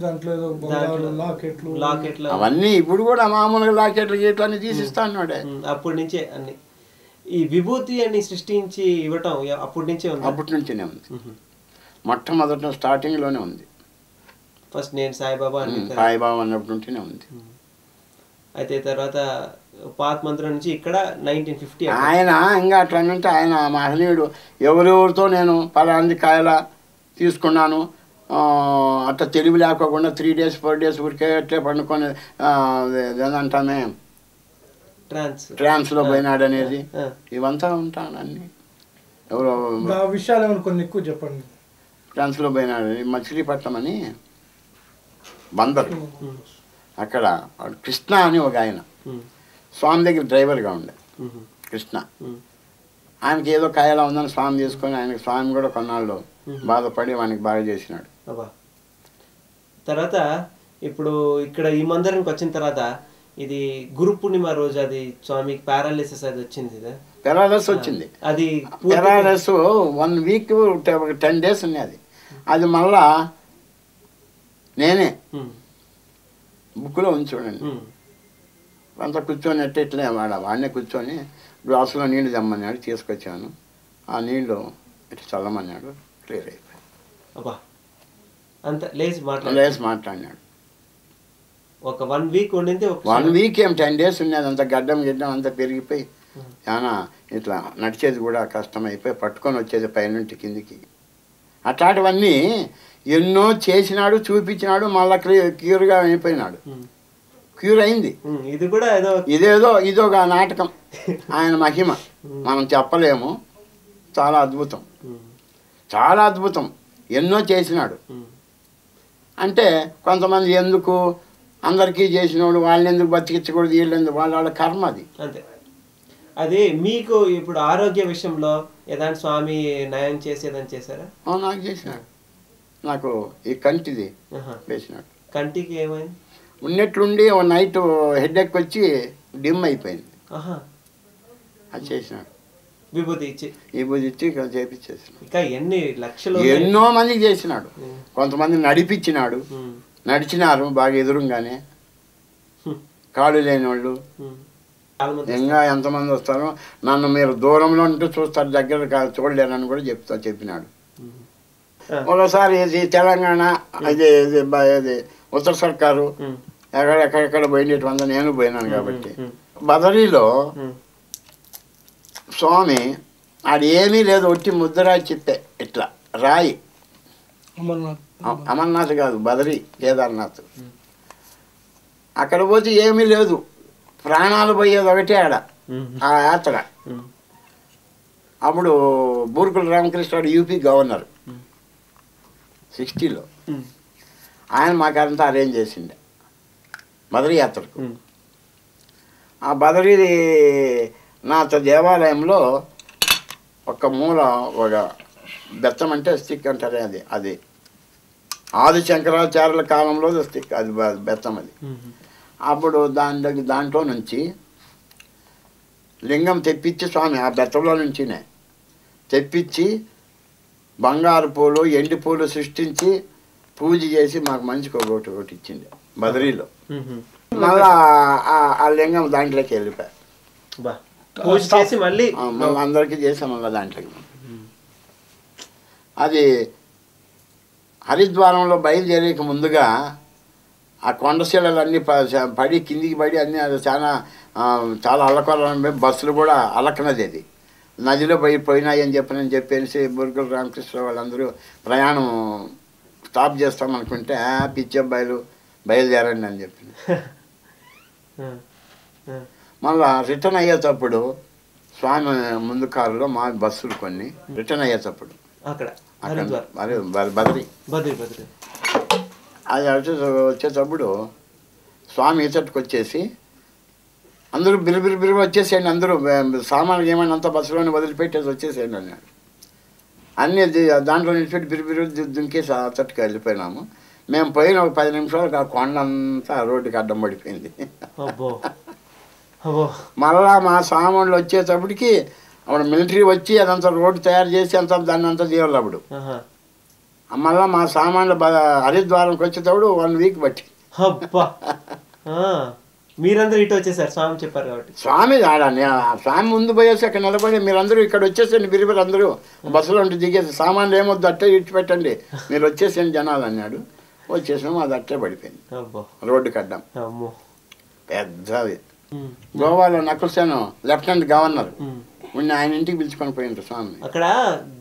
దాంట్లో లాకెట్లు అవన్నీ. ఇప్పుడు కూడా మామూలుగా లాకెట్లు గేట్లు అన్ని తీసిస్తా అన్నాడే. అప్పటి నుంచే అన్ని ఈ విభూతి అన్ని సృష్టించి ఇవ్వటం అప్పటి నుంచే ఉంది. అప్పటి నుంచేనే ఉంది. మొట్టమొదట స్టార్టింగ్లోనే ఉంది. ఫస్ట్ నేను సాయిబాబా సాయిబాబా అన్నప్పటి నుంచేనే ఉంది. అయితే తర్వాత పాత మందిరం నుంచి ఇక్కడ నైన్టీన్ ఫిఫ్టీ ఆయన ఇంకా అట్లా అంటే ఆయన మహనీయుడు. ఎవరెవరితో నేను పలాంటి కాయల తీసుకున్నాను అట్లా తెలివి లేకోకుండా త్రీ డేస్ ఫోర్ డేస్ ఊరికే అట్లే పండుకొని ఏదంటామే ట్రాన్స్ ట్రాన్స్లో పోయినాడు అనేది ఇవంతా ఉంటాను అన్నీ. ఎవరో విషయాలు కొన్ని ఎక్కువ చెప్పండి. ట్రాన్స్లో పోయినాడు మచిలీపట్నం అని బందరు అక్కడ కృష్ణ అని ఒక ఆయన స్వామి దగ్గర డ్రైవర్గా ఉండే కృష్ణ. ఆయనకి ఏదో కాయలా ఉందని స్వామి తీసుకొని ఆయనకి స్వామి కూడా కొన్నాళ్ళు బాధపడి వానికి బాగా చేసినాడు. తర్వాత ఇప్పుడు ఇక్కడ ఈ మందిరానికి వచ్చిన తర్వాత ఇది గురు పూర్ణిమ రోజు అది స్వామికి పారాలిసిస్ అది వచ్చింది. పారాలిసిస్ వచ్చింది అది paralysis one week ten days ఉన్నది. అది మళ్ళా నేనే బుక్లో ఉంచండి అంత కూర్చొని ఎట్టేట్లే మేడం అన్నీ కూర్చొని గ్లాసులో నీళ్ళు తెమ్మన్నాడు, తీసుకొచ్చాను. ఆ నీళ్ళు ఇటు చల్లమన్నాడు, క్లియర్ అయిపోయింది. అబ్బా అంత లేచి మాట్లాడు లేచి మాట్లాడినాడు. ఒక వన్ వీక్ ఉండింది. వన్ వీక్ ఏం టెన్ డేస్ ఉండేది. అంత గడ్డం గిడ్డం అంతా పెరిగిపోయి చాలా ఇట్లా నడిచేది కూడా కష్టమైపోయి పట్టుకొని వచ్చేది పైనుంటి కిందికి. అట్లాంటివన్నీ ఎన్నో చేసినాడు, చూపించినాడు, మళ్ళీ క్యూర్గా అయిపోయినాడు. క్యూర్ అయింది. ఇది కూడా ఏదో ఇదేదో ఇదొక నాటకం. ఆయన మహిమ మనం చెప్పలేము. చాలా అద్భుతం, చాలా అద్భుతం. ఎన్నో చేసినాడు. అంటే కొంతమంది ఎందుకు అందరికీ చేసినోడు వాళ్ళని ఎందుకు బతికించకూడదు, వీళ్ళెందుకు, వాళ్ళ వాళ్ళ కర్మ అది. అంతే. అది మీకు ఇప్పుడు ఆరోగ్య విషయంలో ఏదైనా స్వామి నయం చేసేదని చేశారా? నాకు చేసినాడు. నాకు ఈ కంటిది చేసినాడు. కంటికి ఏమైంది? ఉన్నట్లుండి ఓ నైట్ హెడ్ఎక్ వచ్చి డిమ్ అయిపోయింది. అది చేసినాడు. విభూతి ఇచ్చి విభూతి ఇచ్చి చేపించేసినాడు. ఇంకా ఎన్ని లక్షలు ఎన్నో మందికి చేసినాడు. కొంతమంది నడిపించినాడు, నడిచినారు బాగా ఎదురుగానే. కాళ్ళు లేని వాళ్ళు ఇంకా ఎంతమంది వస్తారో, నన్ను మీరు దూరంలో ఉంటూ చూస్తారు, దగ్గర కాదు చూడలేరని కూడా చెప్తా చెప్పినాడు. మరోసారి ఇది తెలంగాణ, అది ఇది ఉత్తర సర్కారు, ఎక్కడెక్కడెక్కడ పోయినటువంటి నేను పోయినాను కాబట్టి. బదరీలో స్వామి అది ఏమీ లేదు, ఒట్టి ముద్దరాయి చిప్పే ఇట్లా రాయి. అమర్నాథ్ కాదు, బదరీ కేదార్నాథ్. అక్కడ పోతే ఏమీ లేదు, ప్రాణాలు పోయేది ఒకటే ఆడ ఆ యాత్ర. అప్పుడు బూర్కుల రామకృష్ణ యూపీ గవర్నర్ సిక్స్టీలో, ఆయన మాకంతా అరేంజ్ చేసిండే బదరీ యాత్రకు. ఆ బదరీ నాథ దేవాలయంలో ఒక మూల ఒక బెత్తం అంటే స్టిక్ అంటారే, అది అది ఆది శంకరాచార్యుల కాలంలో స్టిక్, అది బెత్తం అది. అప్పుడు దాని దాంట్లో నుంచి లింగం తెప్పించి స్వామి ఆ బెత్తంలో నుంచినే తెప్పించి బంగారు పూలు ఎండి పూలు సృష్టించి పూజ చేసి మాకు మంచిగా ఒకటి ఒకటి ఇచ్చింది బదరీలో. మళ్ళా ఆ లింగం దాంట్లోకి వెళ్ళిపోయారు, మళ్ళీ అందరికీ చేసాం. మళ్ళీ దాంట్లోకి అది హరిద్వారంలో బయలుదేరేక ముందుగా ఆ కొండశీలన్నీ పడి కిందికి పడి అన్నీ అది చాలా చాలా అల్లకొల్ల. బస్సులు కూడా అలకనది, అది నదిలో పోయి పోయినాయి అని చెప్పనని చెప్పేసి బూర్కుల రామకృష్ణ వాళ్ళందరూ ప్రయాణం స్టాప్ చేస్తాం అనుకుంటే పిచ్చి అబ్బాయిలు బయలుదేరండి అని చెప్పింది. మళ్ళా రిటర్న్ అయ్యేటప్పుడు స్వామి ముందు కారులో మా బస్సులు కొన్ని రిటర్న్ అయ్యేటప్పుడు బదరీ అది వచ్చే వచ్చేటప్పుడు స్వామి ఈతట్టుకు వచ్చేసి అందరూ బిరుబిరు బిరు వచ్చేసేయండి, అందరూ సామాన్లు ఏమైనా అంతా బస్సులోనే వదిలిపెట్టేసి వచ్చేసేయండి అన్నాడు. అన్నీ దాంట్లో నిలిచిపెట్టి బిరుబిరు దుంకేసి ఆ తట్టుకు వెళ్ళిపోయినాము. మేము పోయిన ఒక పది నిమిషాలకు ఆ కొండ అంతా రోడ్డుకి అడ్డం పడిపోయింది. మళ్ళా మా సామాన్లు వచ్చేటప్పటికి అప్పుడు మిలిటరీ వచ్చి అదంతా రోడ్డు తయారు చేసి అంత దాన్ని అంతా తీయాలి. అప్పుడు మళ్ళీ మా సామాన్లు హరిద్వారంకి వచ్చేటప్పుడు వన్ వీక్ బట్టి మీరందరూ ఇటు వచ్చేసారు. స్వామి చెప్పారు కాబట్టి స్వామి ఆడాన్ని స్వామి ముందు పోయేసి అక్కడ నిలబడి మీరందరూ ఇక్కడ వచ్చేసండి, బిరిబిరి అందరూ బస్సులో ఉంటే దిగేసి సామాన్లు ఏమొద్దు అట్టే ఇచ్చి పెట్టండి, మీరు వచ్చేసేయండి జనాలు అన్నాడు. వచ్చేసాము, అది అట్టే పడిపోయింది రోడ్డు కడ్డాం. పెద్దది గోవాలో నకుల్సేను లెఫ్టినెంట్ గవర్నర్ ఉండి ఆయన ఇంటికి పిలుచుకొని పోయింటారు స్వామి. అక్కడ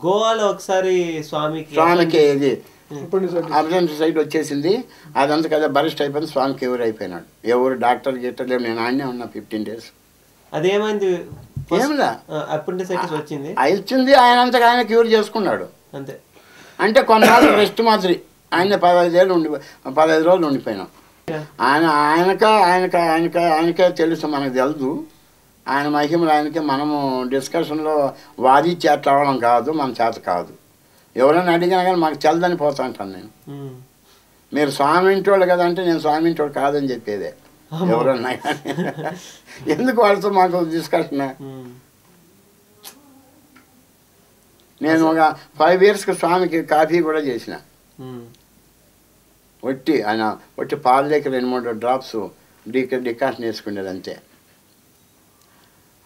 గోవాలో ఒకసారి స్వామికి స్వామికి ఇది అబ్జెంట్ సైడ్ వచ్చేసింది, అదంతా కదా బరిస్ట్ అయిపోయింది. స్వామికి ఎవరు అయిపోయినాడు, ఎవరు డాక్టర్ గీటర్ లేవు. నేను ఆయనే ఉన్నా ఫిఫ్టీన్ డేస్. అదేమైంది ఏమిలా వచ్చింది వచ్చింది ఆయన అంతగా ఆయన క్యూర్ చేసుకున్నాడు. అంతే. అంటే కొన్నాళ్ళు రెస్ట్ మాదిరి ఆయన పదహైదేళ్ళు ఉండి పదహైదు రోజులు ఉండిపోయినాం. ఆయన ఆయనక ఆయనక ఆయనక ఆయనకే తెలుసు, మనకు తెలుసు ఆయన మహిమలు. ఆయనకి మనము డిస్కషన్లో వాది చేతవడం కాదు, మన చేత కాదు. ఎవరైనా అడిగినా కానీ మాకు చల్దని పోతా అంటాను నేను. మీరు స్వామి ఇంటి వాళ్ళు కదా అంటే నేను స్వామి ఇంటి వాడు కాదని చెప్పేదే ఎవరన్నా కానీ. ఎందుకు వాళ్ళతో మాకు డిస్కషన్. నేను ఒక ఫైవ్ ఇయర్స్కి స్వామికి కాఫీ కూడా చేసిన. ఒట్టి ఆయన ఒట్టి పాలు లేక రెండు మూడు డ్రాప్స్ డీక డికాషన్ చేసుకునేది అంతే.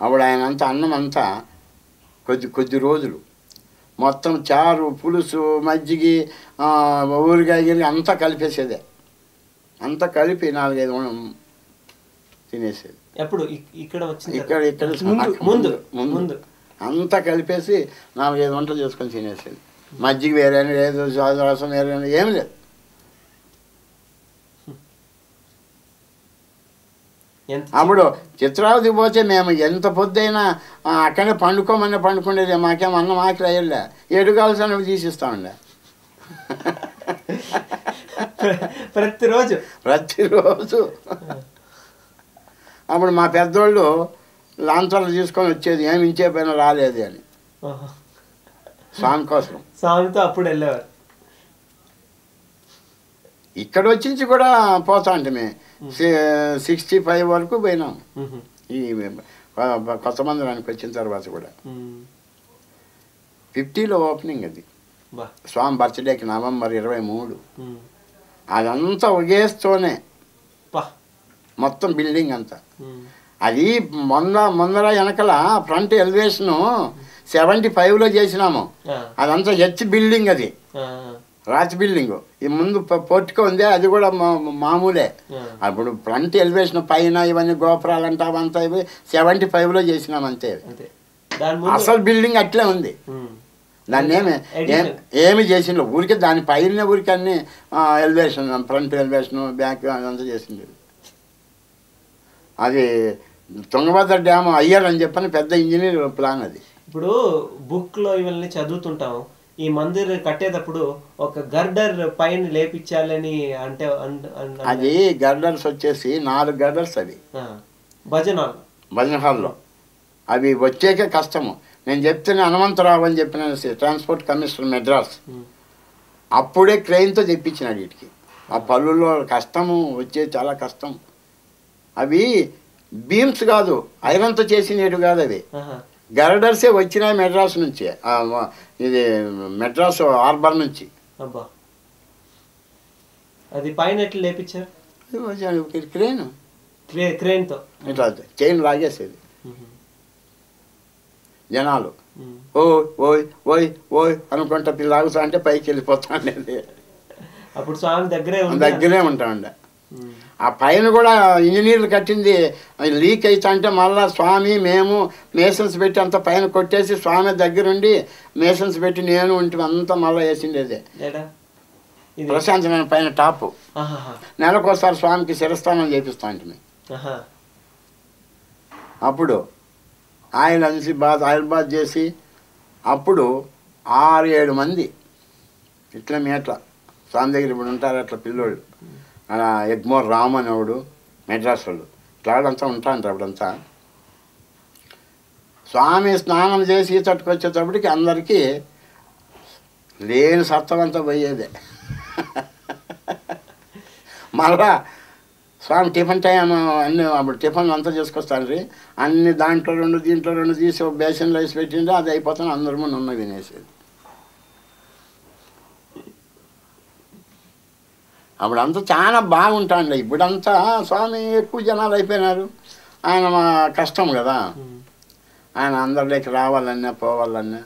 అప్పుడు ఆయన అంతా అన్నం అంతా కొద్ది కొద్ది రోజులు మొత్తం చారు పులుసు మజ్జిగి ఊరికాయ అంతా కలిపేసేదే, అంతా కలిపి నాలుగైదు తినేసేది. ఎప్పుడు ఇక్కడ ఇక్కడ ఇక్కడ ముందు ముందు అంతా కలిపేసి నాలుగైదు వంటలు చేసుకొని తినేసేది. మజ్జిగ వేరే లేదు, రసం వేరే ఏమి లేదు. అప్పుడు చిత్రావతి పోతే మేము ఎంత పొద్దుయినా అక్కడే పండుకోమని పండుకునేది. మాకేం అన్నం ఆకలి అయ్యలే, ఏడు కావాల్సిన తీసిస్తామండి. ప్రతిరోజు ప్రతిరోజు అప్పుడు మా పెద్దోళ్ళు లాంఛనాలు తీసుకొని వచ్చేది, ఏమి ఇంచే పైన రాలేదు అని స్వామి కోసం. స్వామితో అప్పుడు వెళ్ళేవారు. ఇక్కడ వచ్చి కూడా పోతా అంటే మేము సిక్స్టీ ఫైవ్ వరకు పోయినాం. ఈ కొత్త మందిరానికి వచ్చిన తర్వాత కూడా ఫిఫ్టీలో ఓపెనింగ్ అది, స్వామి బర్త్డేకి నవంబర్ ఇరవై మూడు. అదంతా ఒకేస్తోనే మొత్తం బిల్డింగ్ అంతా. అది మొంద ముందర వెనకల ఫ్రంట్ ఎలివేషను సెవెంటీ ఫైవ్లో చేసినాము. అదంతా హెచ్ బిల్డింగ్, అది రాజ్ బిల్డింగు. ఈ ముందు పొట్టుకు ఉంది, అది కూడా మామూలే. అప్పుడు ఫ్రంట్ ఎలివేషన్ పైన ఇవన్నీ గోపురాలు అంట అవంతా ఇవి సెవెంటీ ఫైవ్లో చేసినాం అంతే. అసలు బిల్డింగ్ అట్లే ఉంది, దాన్ని ఏమి ఏమి చేసిండు ఊరికే. దాని పైన ఊరికి అన్ని ఎలివేషన్, ఫ్రంట్ ఎలివేషన్ బ్యాక్ అదంతా చేసిండు. అది తుంగభద్ర డ్యామ్ అయ్యారు అని చెప్పని పెద్ద ఇంజనీర్ ప్లాన్ అది. ఇప్పుడు బుక్లో ఇవన్నీ చదువుతుంటాము, ఈ మందిర్ కట్టేటప్పుడు ఒక గర్డర్ పైన లేపించాలని అంటే అది గర్డర్స్ వచ్చేసి నాలుగు గర్డర్స్ అవి భజన హాల్ భజన హాల్లో అవి వచ్చేకే కష్టము. నేను చెప్తేనే హనుమంతరావు అని చెప్పిన ట్రాన్స్పోర్ట్ కమిషనర్ మెడ్రాస్ అప్పుడే క్రెయిన్తో తెప్పించినాడు వీటికి. ఆ పళ్ళులో కష్టము వచ్చే చాలా కష్టం. అవి బీమ్స్ కాదు, ఐరన్తో చేసినవి కాదు, అవి గర్డర్సే వచ్చినాయి మెడ్రాస్ నుంచి, ఇది మెడ్రాస్ హార్బర్ నుంచి. అది పైన క్రేన్ క్రేన్తో ఇట్లా చైన్ లాగేసేది జనాలు. ఓ ఓయ్ ఓయ్ ఓయ్ అనుకుంటా పిల్ల లాగుతా అంటే పైకి వెళ్ళిపోతా. అప్పుడు స్వామి దగ్గరే దగ్గరే ఉంటామండి. ఆ పైన కూడా ఇంజనీర్లు కట్టింది లీక్ అవుతా అంటే మళ్ళీ స్వామి మేము మేసన్స్ పెట్టి అంత పైన కొట్టేసి స్వామి దగ్గరుండి మేసన్స్ పెట్టి నేను ఉంటే అంతా మళ్ళీ వేసిండేది. ప్రశాంతి నేను పైన టాప్ నెలకోసారి స్వామికి శిరస్థానం చేపిస్తా అంటే అప్పుడు ఆయిల్ అంచి బాత్ ఆయిల్ బాత్ చేసి అప్పుడు ఆరు ఏడు మంది ఇట్లా మేట్ల స్వామి దగ్గర ఇప్పుడు ఉంటారు అట్లా పిల్లోళ్ళు. ఎగ్మోర్ రామ్ అనేవాడు మెడ్రాస్ వాళ్ళు ఇట్లాడంతా ఉంటా అంటారు. అప్పుడంతా స్వామి స్నానం చేసి తట్టుకొచ్చేటప్పటికి అందరికీ లేని సత్తమంతా పోయేదే. మళ్ళా స్వామి టిఫిన్ టైం అన్నీ అప్పుడు టిఫిన్ అంతా చేసుకొస్తాను అన్ని దాంట్లో రెండు దీంట్లో రెండు తీసి బేసిన్లో వేసి పెట్టింటే అది అయిపోతాను. అందరి ముందు ఉన్న తినేసేది. అప్పుడంతా చాలా బాగుంటాండి. ఇప్పుడంతా స్వామి ఎక్కువ జనాలు అయిపోయినారు. ఆయన కష్టం కదా, ఆయన అందరిలోకి రావాలన్నా పోవాలన్నా